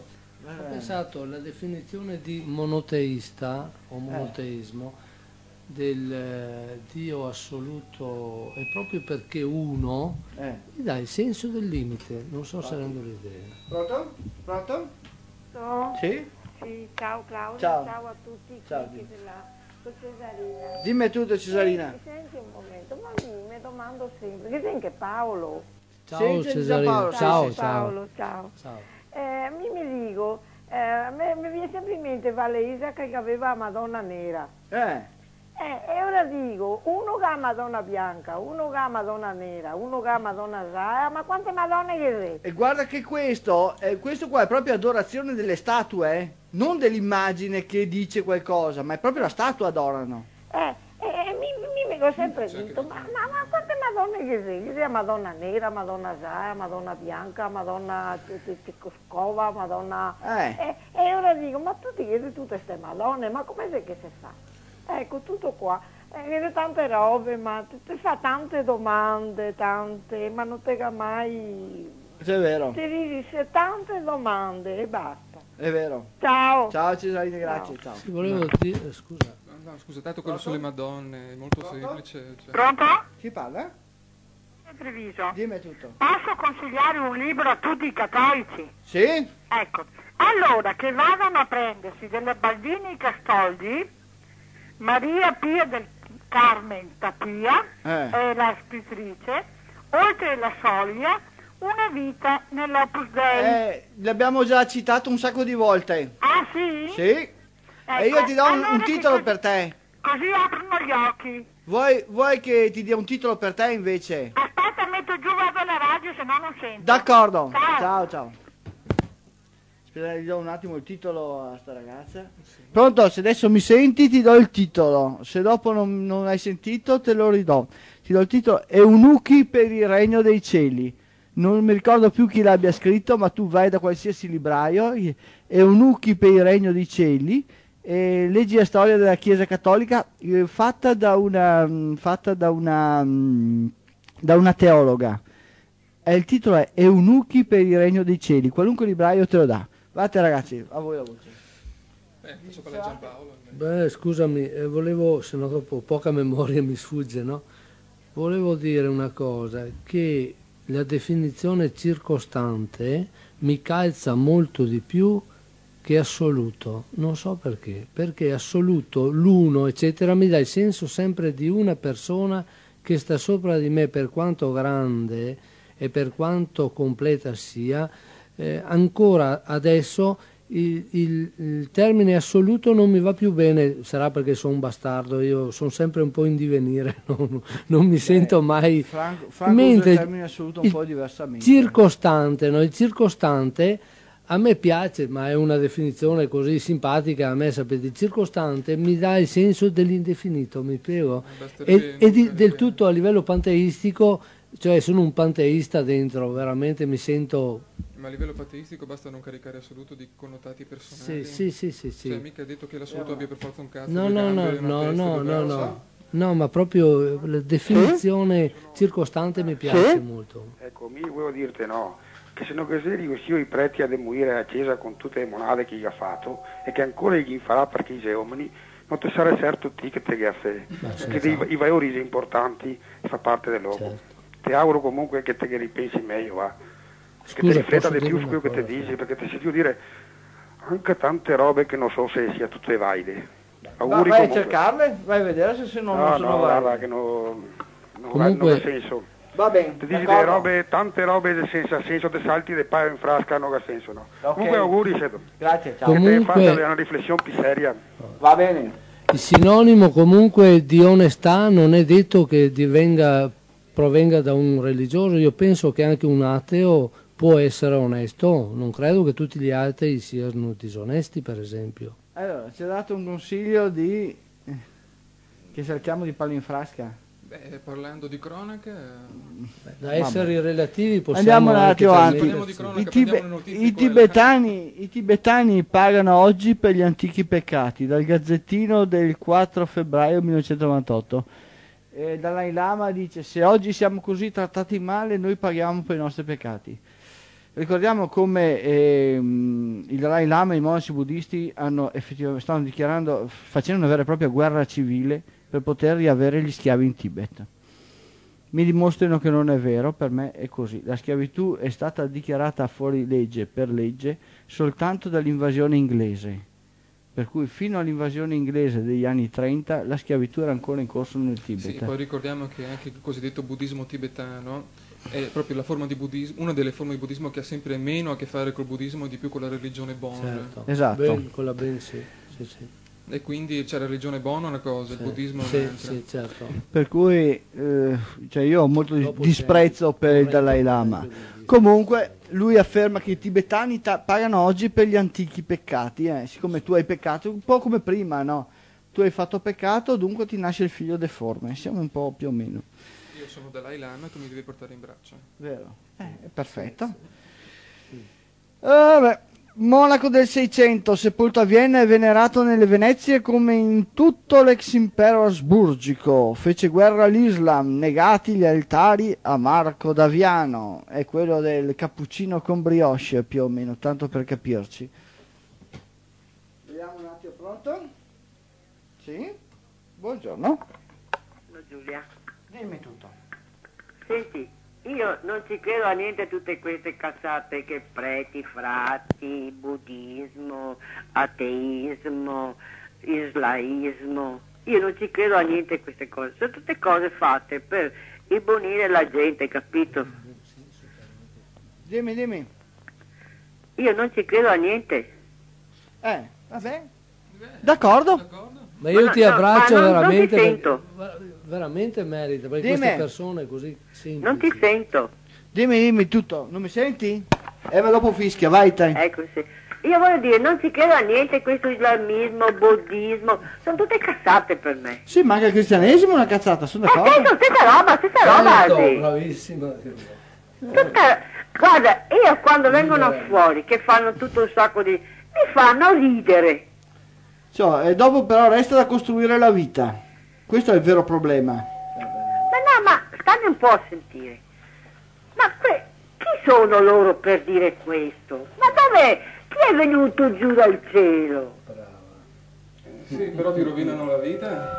Eh. Ho pensato alla definizione di monoteista o monoteismo eh. del eh, Dio assoluto, e proprio perché uno eh. gli dà il senso del limite. Non so se rendo l'idea. Pronto? Pronto? No. Sì? Sì, ciao Claudio, ciao, ciao a tutti. Ciao. Cesarina. Dimmi tutto, Cesarina. Eh, senti un momento, ma mi domando sempre, che senti Paolo? Ciao, senti Cesarina. Paolo. Ciao, ciao. Paolo, ciao. Ciao. Eh, mi, mi dico, eh, mi, mi viene sempre in mente Valle Isaac che aveva Madonna Nera. Eh. Eh, e ora dico, uno che ha Madonna Bianca, uno che ha Madonna Nera, uno che ha Madonna Zara, ma quante Madonne che sei? E guarda che questo, eh, questo qua è proprio adorazione delle statue, eh? Non dell'immagine che dice qualcosa, ma è proprio la statua adorano. Eh, e eh, eh, mi, mi, mi ho sempre detto, ma, ma, ma quante Madonne che sei? Che sei Madonna Nera, Madonna Zara, Madonna Bianca, Madonna Cecoscova, Madonna... Eh. Eh, e ora dico, ma tu ti chiedi tutte queste Madonne, ma come sei che si fa? Ecco, tutto qua, vede eh, tante robe, ma ti fa tante domande, tante, ma non te ga mai... Cioè, è vero. Ti ridice tante domande e basta. È vero. Ciao. Ciao Cesarina, grazie, ciao. Sì, volevo no. dire, scusa. No, no, scusa, tanto quello sulle Madonne, è molto Pronto? semplice. Cioè... Pronto? Chi parla? Treviso. Dimmi tutto. Posso consigliare un libro a tutti i cattolici? Sì. Ecco, allora, che vadano a prendersi delle Baldini Castoldi... Maria Pia del Carmen Tapia eh. è la scrittrice, oltre la soglia, una vita nell'Opus Dei. Eh, l'abbiamo già citato un sacco di volte. Ah sì? Sì. Ecco, e io ti do un, allora un titolo per te. Così aprono gli occhi. Vuoi, vuoi che ti dia un titolo per te invece? Aspetta, metto giù, vado alla radio, se no non sento. D'accordo. Ciao, ciao. Ciao. Gli do un attimo il titolo a sta ragazza. Pronto, se adesso mi senti ti do il titolo, se dopo non, non hai sentito te lo ridò. Ti do il titolo, Eunuchi per il Regno dei Cieli. Non mi ricordo più chi l'abbia scritto, ma tu vai da qualsiasi libraio, Eunuchi per il Regno dei Cieli, e leggi la storia della Chiesa Cattolica fatta da una, fatta da una, da una teologa. E il titolo è Eunuchi per il Regno dei Cieli, qualunque libraio te lo dà. Vate ragazzi, a voi la voce. Eh, faccio parlare Giampaolo. Beh, scusami, eh, volevo, se no troppo poca memoria mi sfugge, no? Volevo dire una cosa, che la definizione circostante mi calza molto di più che assoluto. Non so perché, perché assoluto, l'uno, eccetera, mi dà il senso sempre di una persona che sta sopra di me, per quanto grande e per quanto completa sia. Eh, ancora adesso il, il, il termine assoluto non mi va più bene, sarà perché sono un bastardo, io sono sempre un po' in divenire, non, non mi Beh, sento mai Franco, Franco mentre usa il termine assoluto un il po' diversamente circostante, no? Il circostante a me piace, ma è una definizione così simpatica, a me sapete, il circostante mi dà il senso dell'indefinito, mi spiego, e, e di, del tutto a livello panteistico, cioè sono un panteista dentro, veramente mi sento. Ma a livello pateistico basta non caricare assoluto di connotati personali. Sì, sì, sì, sì. Sì. Cioè mica è detto che l'assoluto abbia per forza un cazzo. No, no, no, no, no, no, no. No, ma proprio la definizione sì? circostante mi piace sì? molto. Ecco, mi volevo dirti no, che se non così riuscivo i preti ad emuire a Cesare con tutte le monade che gli ha fatto e che ancora gli farà perché i geomani non ti sarà certo ti che te gasse, perché i, i valori importanti fa parte del luogo. Certo. Ti auguro comunque che te che ripensi meglio, va. Scusa, che ti rifletta di più su quello che ti dici, perché ti sento dire anche tante robe che non so se sia tutte valide. Auguri, vai comunque a cercarle, vai a vedere se, se non, no, non sono no, valide. Guarda, che no, no, comunque... non ha senso. Va bene, ti dici delle robe, tante robe senza senso, te salti del paio in frasca, non ha senso, no. Okay. Comunque auguri, se... grazie, ciao. Comunque... Che te fate una riflessione più seria. Va bene. Il sinonimo comunque di onestà non è detto che divenga... provenga da un religioso. Io penso che anche un ateo può essere onesto, non credo che tutti gli atei siano disonesti, per esempio. Allora, ci ha dato un consiglio di che cerchiamo di farlo in frasca. Beh, parlando di cronaca... Beh, da esseri vabbè. relativi possiamo... Andiamo un attimo avanti. Di cronaca, I, tib i, tibetani, I tibetani pagano oggi per gli antichi peccati, dal Gazzettino del quattro febbraio millenovecentonovantotto. Eh, Dalai Lama dice: se oggi siamo così trattati male, noi paghiamo per i nostri peccati. Ricordiamo come ehm, il Dalai Lama e i monaci buddisti hanno effettivamente, stanno dichiarando, facendo una vera e propria guerra civile per poter riavere gli schiavi in Tibet. Mi dimostrano che non è vero, per me è così. La schiavitù è stata dichiarata fuori legge per legge soltanto dall'invasione inglese. Per cui fino all'invasione inglese degli anni trenta la schiavitù era ancora in corso nel Tibet. Sì, poi ricordiamo che anche il cosiddetto buddismo tibetano è proprio la forma di buddismo, una delle forme di buddismo che ha sempre meno a che fare col buddismo e di più con la religione Bon. Certo. Esatto. Ben, con la ben, sì. Sì, sì. E quindi c'è la religione Bon una cosa, sì. il buddismo sì, è un'altra. Sì, certo. Per cui eh, cioè io ho molto Dopo disprezzo per il Dalai Lama. Comunque lui afferma che i tibetani pagano oggi per gli antichi peccati, eh? Siccome tu hai peccato, un po' come prima, no? Tu hai fatto peccato, dunque ti nasce il figlio deforme, siamo un po' più o meno. Io sono Dalai Lama e tu mi devi portare in braccio. Vero, eh, è perfetto. Sì, sì. Eh, beh, monaco del Seicento, sepolto a Vienna e venerato nelle Venezie come in tutto l'ex impero asburgico, fece guerra all'Islam, negati gli altari a Marco d'Aviano. È quello del cappuccino con brioche, più o meno, tanto per capirci. Vediamo un attimo, pronto? Sì? Buongiorno. Buongiorno Giulia. Dimmi tutto. Senti. Io non ci credo a niente tutte queste cazzate che preti, frati, buddismo, ateismo, islaismo. Io non ci credo a niente queste cose. Sono tutte cose fatte per imbonire la gente, capito? Dimmi, dimmi. Io non ci credo a niente. Eh, vabbè. D'accordo? Ma io ma ti no, abbraccio non, veramente. Non ti sento. Veramente merita, perché dimmi. Queste persone così semplici. Non ti sento. Dimmi, dimmi tutto, non mi senti? E eh, ma dopo fischia, vai te. Ecco sì. Io voglio dire, non ci credo a niente questo islamismo, buddismo, sono tutte cazzate per me. Sì, ma anche il cristianesimo è una cazzata, sono d'accordo. Eh, certo, stessa roba, stessa roba. Certo, sì. Bravissima. Tutta... Guarda, io quando vengono eh. fuori, che fanno tutto un sacco di... mi fanno ridere. Cioè, e dopo però resta da costruire la vita. Questo è il vero problema. Ma no, ma state un po' a sentire. Ma chi sono loro per dire questo? Ma dov'è? Chi è venuto giù dal cielo? Brava. Sì, però ti rovinano la vita.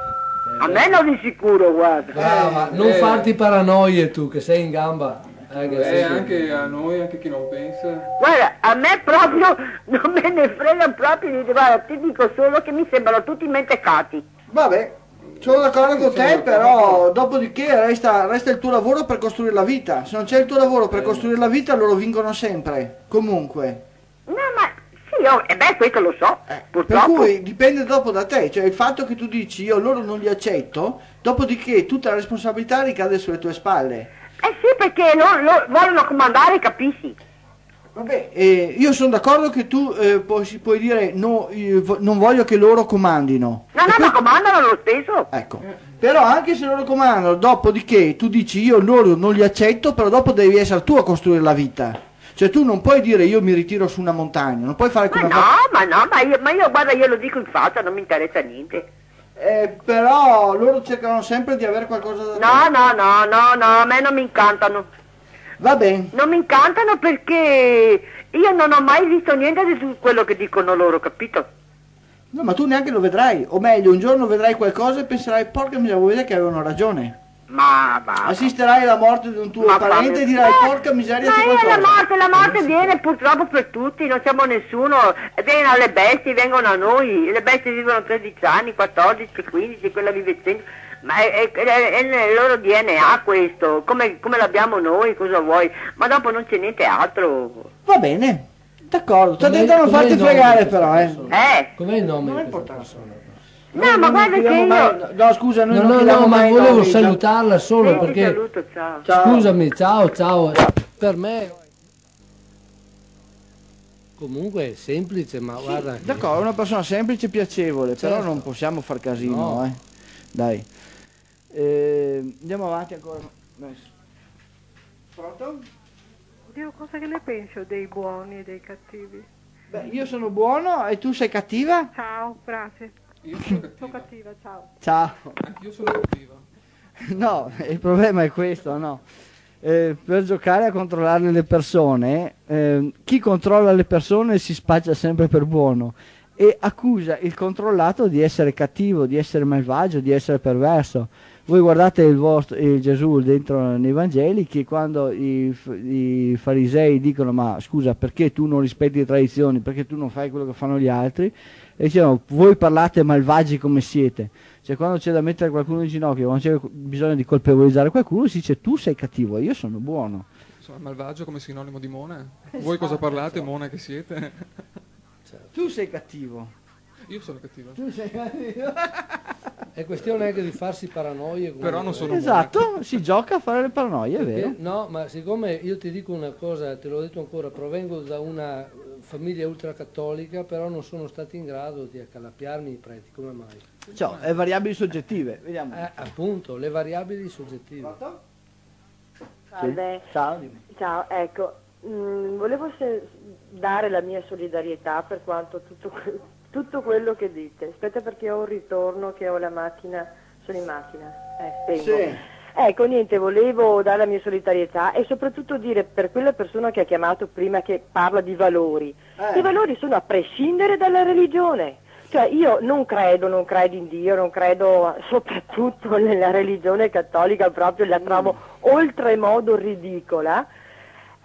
A me non di sicuro, guarda. Brava, non eh. farti paranoie tu, che sei in gamba. Eh, eh, anche a noi, anche chi non pensa. Guarda, a me proprio non me ne frega proprio di... Guarda, ti dico solo che mi sembrano tutti mentecati. Vabbè. Sono d'accordo con te, però dopodiché resta, resta il tuo lavoro per costruire la vita. Se non c'è il tuo lavoro per costruire la vita, loro vincono sempre, comunque. No, ma sì, io, e beh, questo lo so, eh, purtroppo. Per cui dipende dopo da te, cioè il fatto che tu dici io loro non li accetto, dopodiché tutta la responsabilità ricade sulle tue spalle. Eh sì, perché loro, loro vogliono comandare, capisci? Vabbè, eh, io sono d'accordo che tu eh, puoi, puoi dire no, vo non voglio che loro comandino. No, no, ma comandano lo stesso. Ecco, però anche se loro comandano, dopodiché tu dici io loro non li accetto, però dopo devi essere tu a costruire la vita. Cioè tu non puoi dire io miritiro su una montagna, non puoi fare come... Ma no, ma no, ma io, ma io guarda, io lo dico in faccia, non mi interessa niente. Eh, però loro cercano sempre di avere qualcosa da fare. No, no, no, no, no, a me non mi incantano. Va bene. Non mi incantano perché io non ho mai visto niente di quello che dicono loro, capito? No, ma tu neanche lo vedrai. O meglio, un giorno vedrai qualcosa e penserai, porca miseria, vuol dire che avevano ragione. Ma va. Assisterai alla morte di un tuo ma parente fammi... e dirai, eh, porca miseria, c'è qualcosa. Ma la morte, la morte eh, viene purtroppo per tutti, non siamo nessuno. Vengono alle bestie, vengono a noi. Le bestie vivono tredici anni, quattordici, quindici, quella vive cento. Ma è, è, è nel loro D N A questo, come, come l'abbiamo noi, cosa vuoi? Ma dopo non c'è niente altro. Va bene, d'accordo. Sto attento a non farti fregare però, eh. Eh? Com'è il nome? Non è importante. No, no, ma guarda che io... Mai, no, scusa, noi no, non no, no, ma volevo nomi, salutarla solo sì, perché... Saluto, ciao. Scusami, ciao, ciao. Per me... Comunque è semplice, ma sì, guarda... D'accordo, è una persona semplice e piacevole, certo. Però non possiamo far casino, no. eh. Dai. Eh, andiamo avanti ancora. Pronto? Dio, cosa che ne penso dei buoni e dei cattivi? Beh, io sono buono e tu sei cattiva? Ciao, grazie. Io sono cattiva. Sono cattiva, ciao. Ciao. Anch'io sono cattiva. No, il problema è questo, no? Eh, per giocare a controllare le persone, eh, chi controlla le persone si spaccia sempre per buono e accusa il controllato di essere cattivo, di essere malvagio, di essere perverso. Voi guardate il, vostro, il Gesù dentro nei Vangeli che quando i, i farisei dicono ma scusa perché tu non rispetti le tradizioni, perché tu non fai quello che fanno gli altri, e dicevano voi parlate malvagi come siete, cioè quando c'è da mettere qualcuno in ginocchio, quando c'è bisogno di colpevolizzare qualcuno si dice tu sei cattivo e io sono buono. Insomma, malvagio come sinonimo di mona, esatto, voi cosa parlate, esatto. Mona che siete? Certo. Tu sei cattivo. Io sono cattivo. Tu sei cattivo. È questione anche di farsi paranoie. Però non sono esatto, buone. Si gioca a fare le paranoie, perché, è vero? No, ma siccome io ti dico una cosa, te l'ho detto ancora, provengo da una famiglia ultracattolica, però non sono stati in grado di accalappiarmi i preti, come mai? Cioè, è variabili soggettive, vediamo. Eh, appunto, le variabili soggettive. Salve. Sì. Ciao, dimmi. Ciao, ecco, mh, volevo dare la mia solidarietà per quanto tutto quello... tutto quello che dite, aspetta perché ho un ritorno che ho la macchina, sono in macchina, eh, sì. Ecco niente, volevo dare la mia solidarietà e soprattutto dire per quella persona che ha chiamato prima che parla di valori, eh. I valori sono a prescindere dalla religione, cioè io non credo, non credo in Dio, non credo soprattutto nella religione cattolica, proprio la trovo mm. oltremodo ridicola.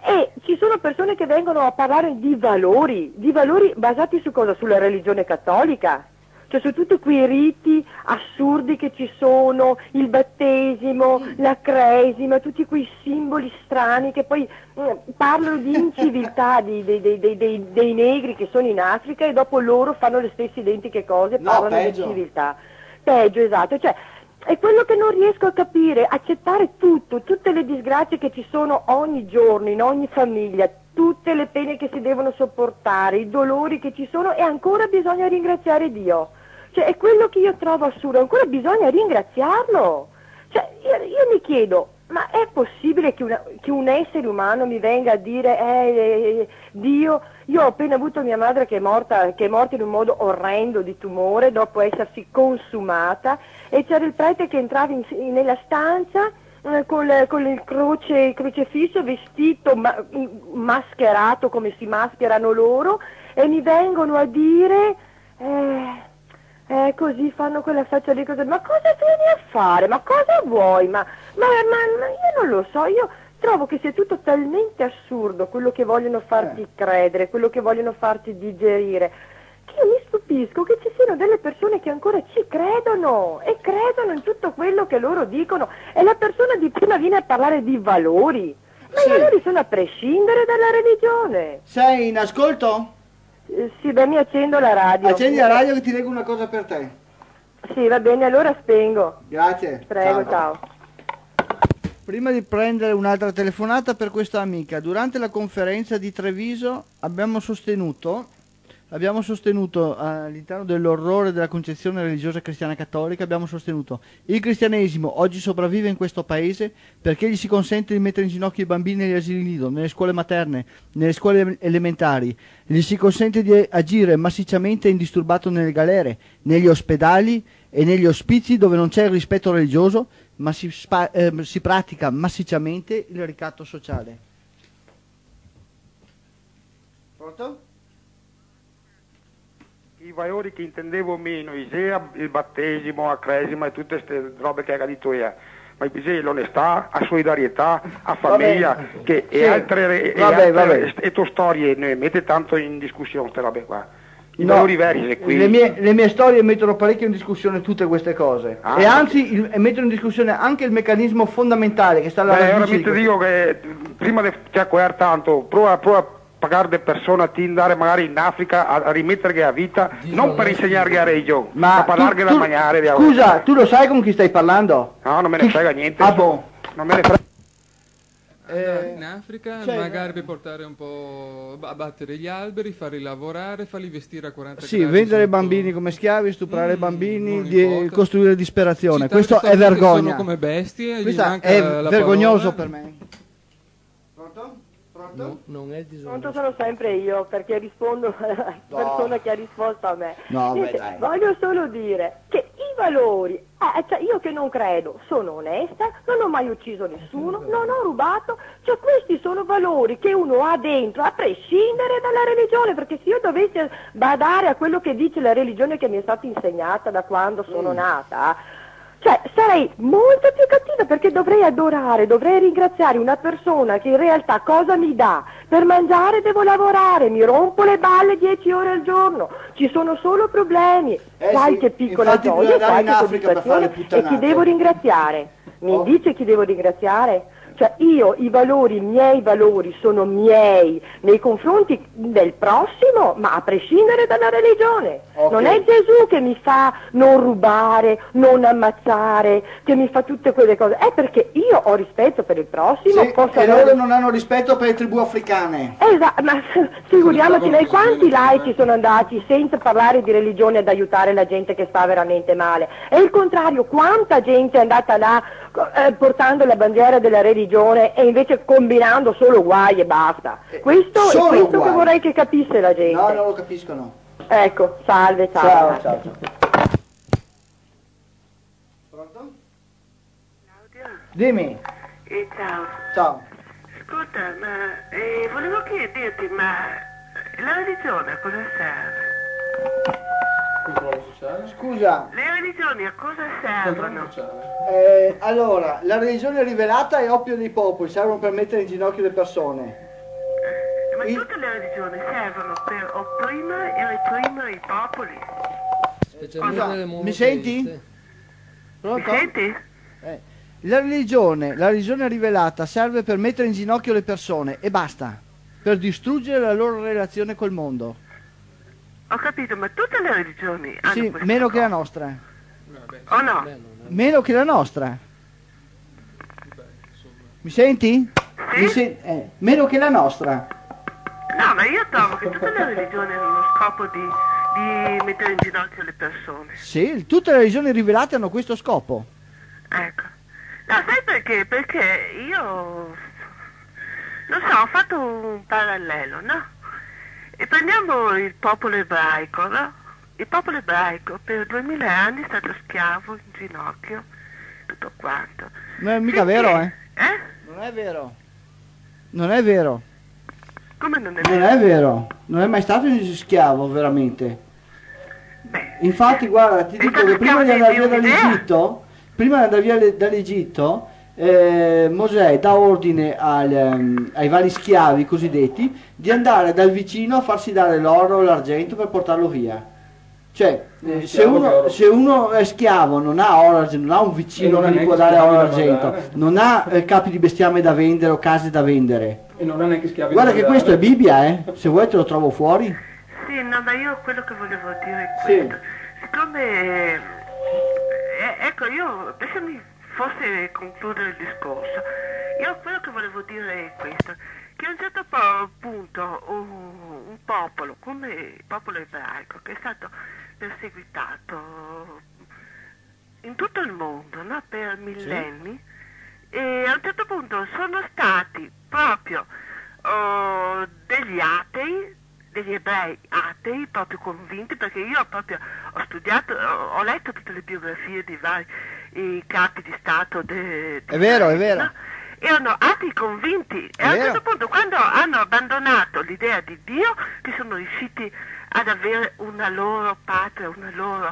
E ci sono persone che vengono a parlare di valori, di valori basati su cosa? Sulla religione cattolica, cioè su tutti quei riti assurdi che ci sono, il battesimo, la cresima, tutti quei simboli strani che poi eh, parlano di inciviltà di, dei, dei, dei, dei, dei negri che sono in Africa e dopo loro fanno le stesse identiche cose, parlano no, peggio. Di inciviltà. Peggio, esatto. Cioè, è quello che non riesco a capire, accettare tutto, tutte le disgrazie che ci sono ogni giorno, in ogni famiglia, tutte le pene che si devono sopportare, i dolori che ci sono e ancora bisogna ringraziare Dio. Cioè è quello che io trovo assurdo, ancora bisogna ringraziarlo. Cioè io, io mi chiedo, ma è possibile che, una, che un essere umano mi venga a dire eh, eh, Dio, io ho appena avuto mia madre che è morta, che è morta in un modo orrendo di tumore dopo essersi consumata e c'era il prete che entrava in, in, nella stanza eh, col, con il croce, crocefisso vestito, ma, mascherato come si mascherano loro e mi vengono a dire... Eh, Eh, così fanno quella faccia di cosa, ma cosa ti vieni a fare, ma cosa vuoi, ma, ma, ma, ma io non lo so, io trovo che sia tutto talmente assurdo quello che vogliono farti eh. credere, quello che vogliono farti digerire, che io mi stupisco che ci siano delle persone che ancora ci credono e credono in tutto quello che loro dicono e la persona di prima viene a parlare di valori, ma sì. I valori sono a prescindere dalla religione. Sei in ascolto? Sì, beh, mi accendo la radio. Accendi la radio che ti leggo una cosa per te. Sì, va bene, allora spengo. Grazie. Prego, ciao. Ciao. Prima di prendere un'altra telefonata per questa amica, durante la conferenza di Treviso abbiamo sostenuto, abbiamo sostenuto all'interno dell'orrore della concezione religiosa cristiana cattolica, abbiamo sostenuto il cristianesimo oggi sopravvive in questo paese perché gli si consente di mettere in ginocchio i bambini negli asili nido, nelle scuole materne, nelle scuole elementari, gli si consente di agire massicciamente e indisturbato nelle galere, negli ospedali e negli ospizi dove non c'è il rispetto religioso, ma si, spa, eh, si pratica massicciamente il ricatto sociale. Pronto? I valori che intendevo meno, Isea, il battesimo, la cresima e tutte queste robe che hai detto io, ma bisogna l'onestà, la solidarietà, la famiglia che, sì. e altre, vabbè, e altre e tue storie ne mette tanto in discussione queste robe qua. I no, valori veri qui. Le mie, le mie storie mettono parecchio in discussione tutte queste cose, ah, e anzi il, mettono in discussione anche il meccanismo fondamentale che sta alla base. Ora mi ti dico che prima di acquistare tanto, prova, prova pagare le persone a ti andare magari in Africa a, a rimettere a vita, Dio, non per insegnarle a regione, ma a parlargli da mangiare. Scusa, tu lo sai con chi stai parlando? No, non me ne frega niente. Ah, boh. Non me ne frega. Eh, in Africa, cioè, magari per portare un po' a battere gli alberi, farli lavorare, farli vestire a quaranta sì, gradi. Sì, vendere bambini tutto. Come schiavi, stuprare mm, bambini, di, costruire disperazione. Città questo è vergogna. Sono come bestie, gli manca è la vergognoso parola. Per me. Pronto? No, non è pronto, sono sempre io perché rispondo alla no. persona che ha risposto a me. No, Niente, beh, voglio solo dire che i valori, eh, cioè io che non credo, sono onesta, non ho mai ucciso nessuno, non ho rubato, cioè questi sono valori che uno ha dentro a prescindere dalla religione, perché se io dovessi badare a quello che dice la religione che mi è stata insegnata da quando sono mm. nata, cioè sarei molto più cattiva, perché dovrei adorare, dovrei ringraziare una persona che in realtà cosa mi dà? Per mangiare devo lavorare, mi rompo le balle dieci ore al giorno, ci sono solo problemi, eh qualche sì, piccola gioia, qualche soddisfazione, e chi devo ringraziare? Mi oh. dice chi devo ringraziare? Cioè io i valori, i miei valori sono miei nei confronti del prossimo, ma a prescindere dalla religione. Okay. Non è Gesù che mi fa non rubare, non ammazzare, che mi fa tutte quelle cose. È perché io ho rispetto per il prossimo. Sì, posso e avere... loro non hanno rispetto per le tribù africane. Esatto, ma figuriamoci lei quanti laici sono andati senza parlare di religione ad aiutare la gente che sta veramente male. E il contrario, quanta gente è andata là eh, portando la bandiera della religione e invece combinando solo guai e basta. Questo è questo che vorrei che capisse la gente. No, non lo capiscono. Ecco, salve, salve. Ciao, ciao, ciao. Pronto? Claudio? Dimmi. Eh, ciao. Ciao. Ascolta, ma eh, volevo chiederti, ma la religione a cosa serve? Scusa. Le religioni a cosa servono? Eh, allora, la religione rivelata è oppio dei popoli, servono per mettere in ginocchio le persone. Ma il... tutte le religioni servono per opprimere e reprimere i popoli. Specialmente mi senti? Mi senti? Eh, la religione, la religione rivelata serve per mettere in ginocchio le persone e basta, per distruggere la loro relazione col mondo. Ho capito, ma tutte le religioni hanno sì, meno cosa. Che la nostra. No, beh, oh no? Meno che la nostra. Mi senti? Sì? Mi sen eh, meno che la nostra. No, ma io trovo che tutte le religioni hanno lo scopo di, di mettere in ginocchio le persone. Sì, tutte le religioni rivelate hanno questo scopo. Ecco. No, sai perché? Perché io... non so, ho fatto un parallelo, no? E prendiamo il popolo ebraico, no? Il popolo ebraico per duemila anni è stato schiavo, in ginocchio, tutto quanto. Non è mica Finché... vero, eh? eh? Non è vero. Non è vero. Come non è vero? Non è vero. Non è mai stato un schiavo, veramente. Beh, infatti, guarda, ti dico che prima di andare via dall'Egitto, prima di andare via dall'Egitto, Eh, Mosè dà ordine al, um, ai vari schiavi cosiddetti di andare dal vicino a farsi dare l'oro o l'argento per portarlo via. Cioè, eh, se, uno, se uno è schiavo non ha oro argento, non ha un vicino che gli può dare oro argento, non ha eh, capi di bestiame da vendere o case da vendere. E non ha neanche schiavi. Guarda che questo è Bibbia, eh? Se vuoi te lo trovo fuori. Sì, no, ma io quello che volevo dire è questo. Sì. Siccome, eh, ecco, io pensami, forse concludere il discorso. Io quello che volevo dire è questo, che a un certo punto un, un popolo come il popolo ebraico, che è stato perseguitato in tutto il mondo, no? Per millenni, sì. E a un certo punto sono stati proprio oh, degli atei, degli ebrei atei proprio convinti, perché io proprio ho studiato, ho, ho letto tutte le biografie di vari i capi di Stato de, de è vero, Paese, è vero. No? Erano atei convinti e è a un certo punto, quando hanno abbandonato l'idea di Dio, che sono riusciti ad avere una loro patria, una loro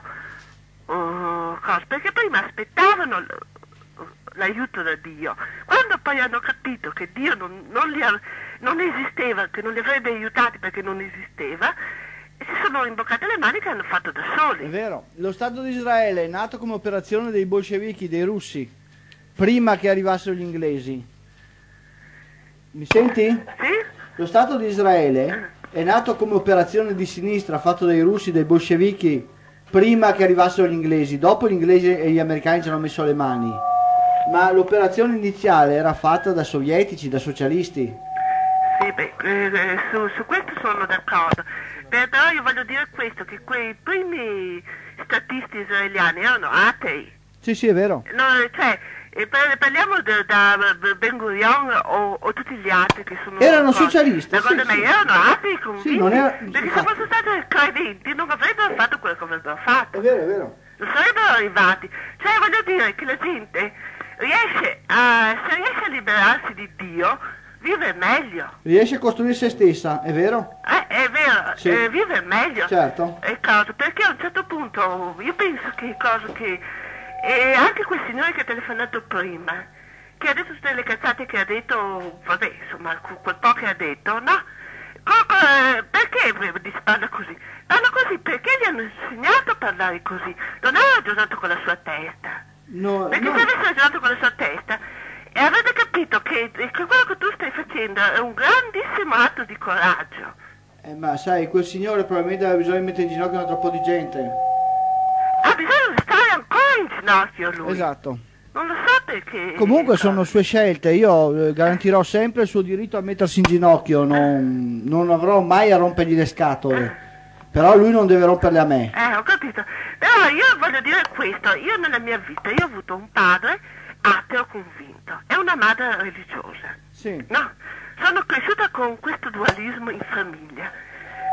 uh, cosa, perché prima aspettavano l'aiuto da Dio. Quando poi hanno capito che Dio non, non, li, non esisteva, che non li avrebbe aiutati perché non esisteva, si sono imboccate le maniche e hanno fatto da soli. È vero, lo Stato di Israele è nato come operazione dei bolscevichi, dei russi, prima che arrivassero gli inglesi. Mi senti? Sì. Lo Stato di Israele è nato come operazione di sinistra, fatto dai russi, dai bolscevichi, prima che arrivassero gli inglesi. Dopo gli inglesi e gli americani ci hanno messo le mani. Ma l'operazione iniziale era fatta da sovietici, da socialisti. Sì, beh, eh, su, su questo sono d'accordo. Però io voglio dire questo, che quei primi statisti israeliani erano atei. Sì, sì, è vero. No, cioè... E parliamo da, da Ben Gurion o, o tutti gli altri che sono... Erano socialisti, sì, me, sì. Erano atei convinti, sì, non era... perché se fossero stati credenti non avrebbero fatto quello che avrebbero fatto. È vero, è vero. Non sarebbero arrivati. Cioè, voglio dire che la gente riesce a... se riesce a liberarsi di Dio, vive meglio. Riesce a costruire se stessa, è vero? Eh, è vero, sì. eh, vive meglio. Certo. E cosa? Perché a un certo punto io penso che cosa che... E anche quel signore che ha telefonato prima, che ha detto tutte le cazzate che ha detto, vabbè, insomma, quel po' che ha detto, no? Perché parla così? Parla così perché gli hanno insegnato a parlare così. Non ha ragionato con la sua testa. No, perché no. Se avesse ragionato con la sua testa e avrebbe capito che, che quello che tu stai facendo è un grandissimo atto di coraggio. Eh, ma sai, quel signore probabilmente aveva bisogno di mettere in ginocchio un altro po' di gente. Ha bisogno di stare ancora in ginocchio lui. Esatto. Non lo so perché. Comunque sono sue scelte. Io garantirò sempre il suo diritto a mettersi in ginocchio. Non, non avrò mai a rompergli le scatole. Però lui non deve romperle a me. Eh, ho capito. Però io voglio dire questo. Io nella mia vita io ho avuto un padre ateo convinto e una madre religiosa. Sì. No? Sono cresciuta con questo dualismo in famiglia.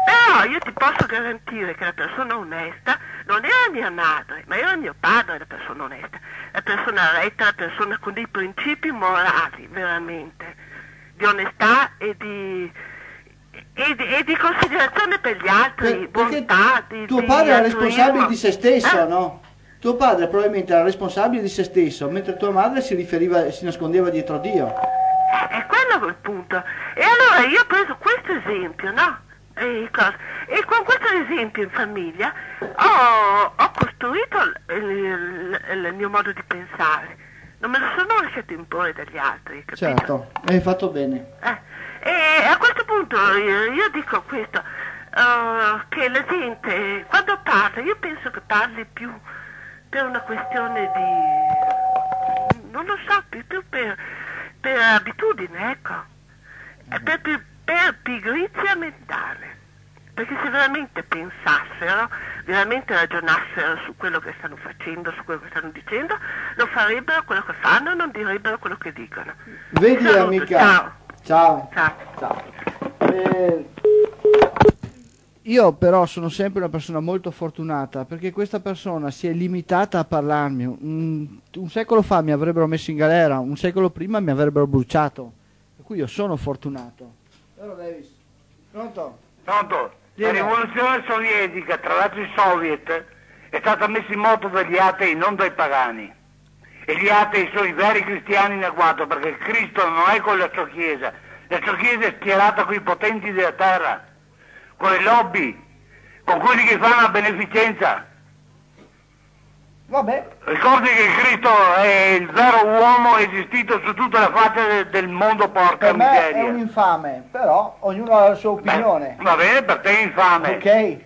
Però io ti posso garantire che la persona onesta non era mia madre, ma era mio padre la persona onesta, la persona retta, la persona con dei principi morali, veramente, di onestà e di, e di, e di considerazione per gli altri, per, bontà. Di, tuo padre era responsabile di se stesso, eh? No? Tuo padre probabilmente era responsabile di se stesso, mentre tua madre si riferiva, si nascondeva dietro a Dio. Eh, è quello il punto. E allora io ho preso questo esempio, no? E, e con questo esempio in famiglia ho, ho costruito il, il, il mio modo di pensare, non me lo sono lasciato imporre dagli altri, capito? Certo, hai fatto bene. Eh, e a questo punto io, io dico questo, uh, che la gente quando parla, io penso che parli più per una questione di, non lo so, più, più per, per abitudine, ecco, mm. per, per per pigrizia mentale, perché se veramente pensassero, veramente ragionassero su quello che stanno facendo, su quello che stanno dicendo, non farebbero quello che fanno, non direbbero quello che dicono. Vedi, saluto, amica. Ciao. Ciao. Ciao. Ciao. Eh, io però sono sempre una persona molto fortunata, perché questa persona si è limitata a parlarmi. Un, un secolo fa mi avrebbero messo in galera, un secolo prima mi avrebbero bruciato. Per cui io sono fortunato. Allora Davis, pronto? Pronto, la rivoluzione sovietica, tra l'altro i soviet, è stata messa in moto dagli atei, non dai pagani. E gli atei sono i veri cristiani in agguato, perché Cristo non è con la sua chiesa, la sua chiesa è schierata con i potenti della terra, con le lobby, con quelli che fanno la beneficenza. Vabbè. Ricordi che Cristo è il vero uomo esistito su tutta la faccia de del mondo, porca per miseria. Per me è un infame, però ognuno ha la sua opinione. Beh, va bene, per te è infame. Ok.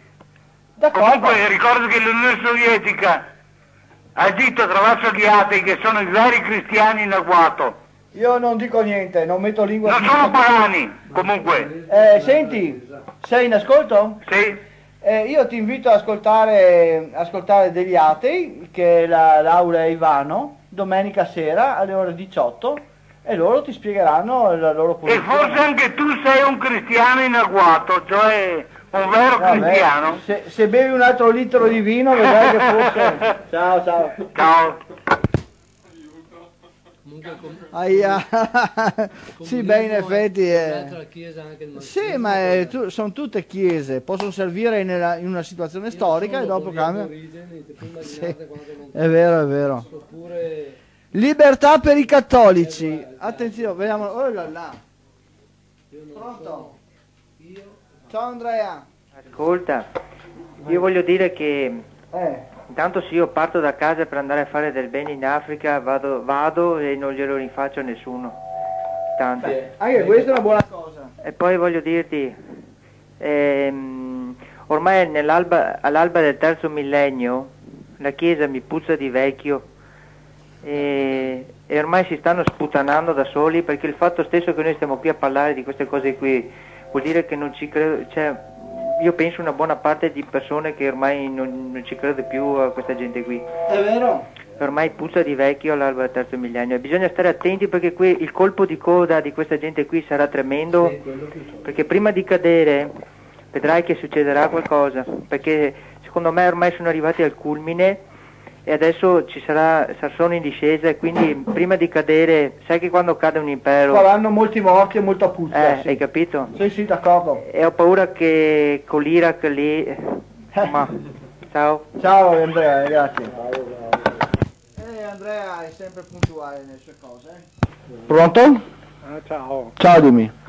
D'accordo. Comunque ricordo che l'Unione Sovietica ha agito attraverso gli atei che sono i veri cristiani in agguato. Io non dico niente, non metto lingua. Non sono pagani, comunque. Eh, senti, sei in ascolto? Sì. Eh, io ti invito ad ascoltare, ascoltare degli atei, che è la Laura e Ivano, domenica sera alle ore diciotto e loro ti spiegheranno la loro posizione. E forse anche tu sei un cristiano in agguato, cioè un vero Vabbè, cristiano. Se, se bevi un altro litro di vino vedrai che forse... Ciao, ciao. Ciao. Aia. Sì, beh, in effetti è... Sì, ma è, tu, sono tutte chiese, possono servire nella, in una situazione storica e dopo cambia. Sì, è vero, è vero. Libertà per i cattolici. Attenzione, vediamo. Oh là là. Pronto? Ciao Andrea. Ascolta, io voglio dire che... Eh. Intanto se io parto da casa per andare a fare del bene in Africa, vado, vado e non glielo rinfaccio a nessuno. Tanto. Beh, anche questa è una buona cosa. E poi voglio dirti, ehm, ormai all'alba del terzo millennio la Chiesa mi puzza di vecchio e, e ormai si stanno sputanando da soli, perché il fatto stesso che noi stiamo qui a parlare di queste cose qui vuol dire che non ci credo... Cioè, io penso una buona parte di persone che ormai non, non ci crede più a questa gente qui. È vero? Ormai puzza di vecchio all'alba del terzo millennio. E bisogna stare attenti, perché qui il colpo di coda di questa gente qui sarà tremendo. Sì, perché prima di cadere vedrai che succederà qualcosa. Perché secondo me ormai sono arrivati al culmine e adesso ci sarà, sono in discesa, e quindi prima di cadere, sai che quando cade un impero saranno molti morti e molta puzza. Eh, sì. Hai capito? Sì, sì, d'accordo. E ho paura che con l'Iraq lì... Ma... Ciao. Ciao Andrea, grazie. Eh, Andrea è sempre puntuale nelle sue cose. Pronto? Ah, ciao. Ciao Dimi.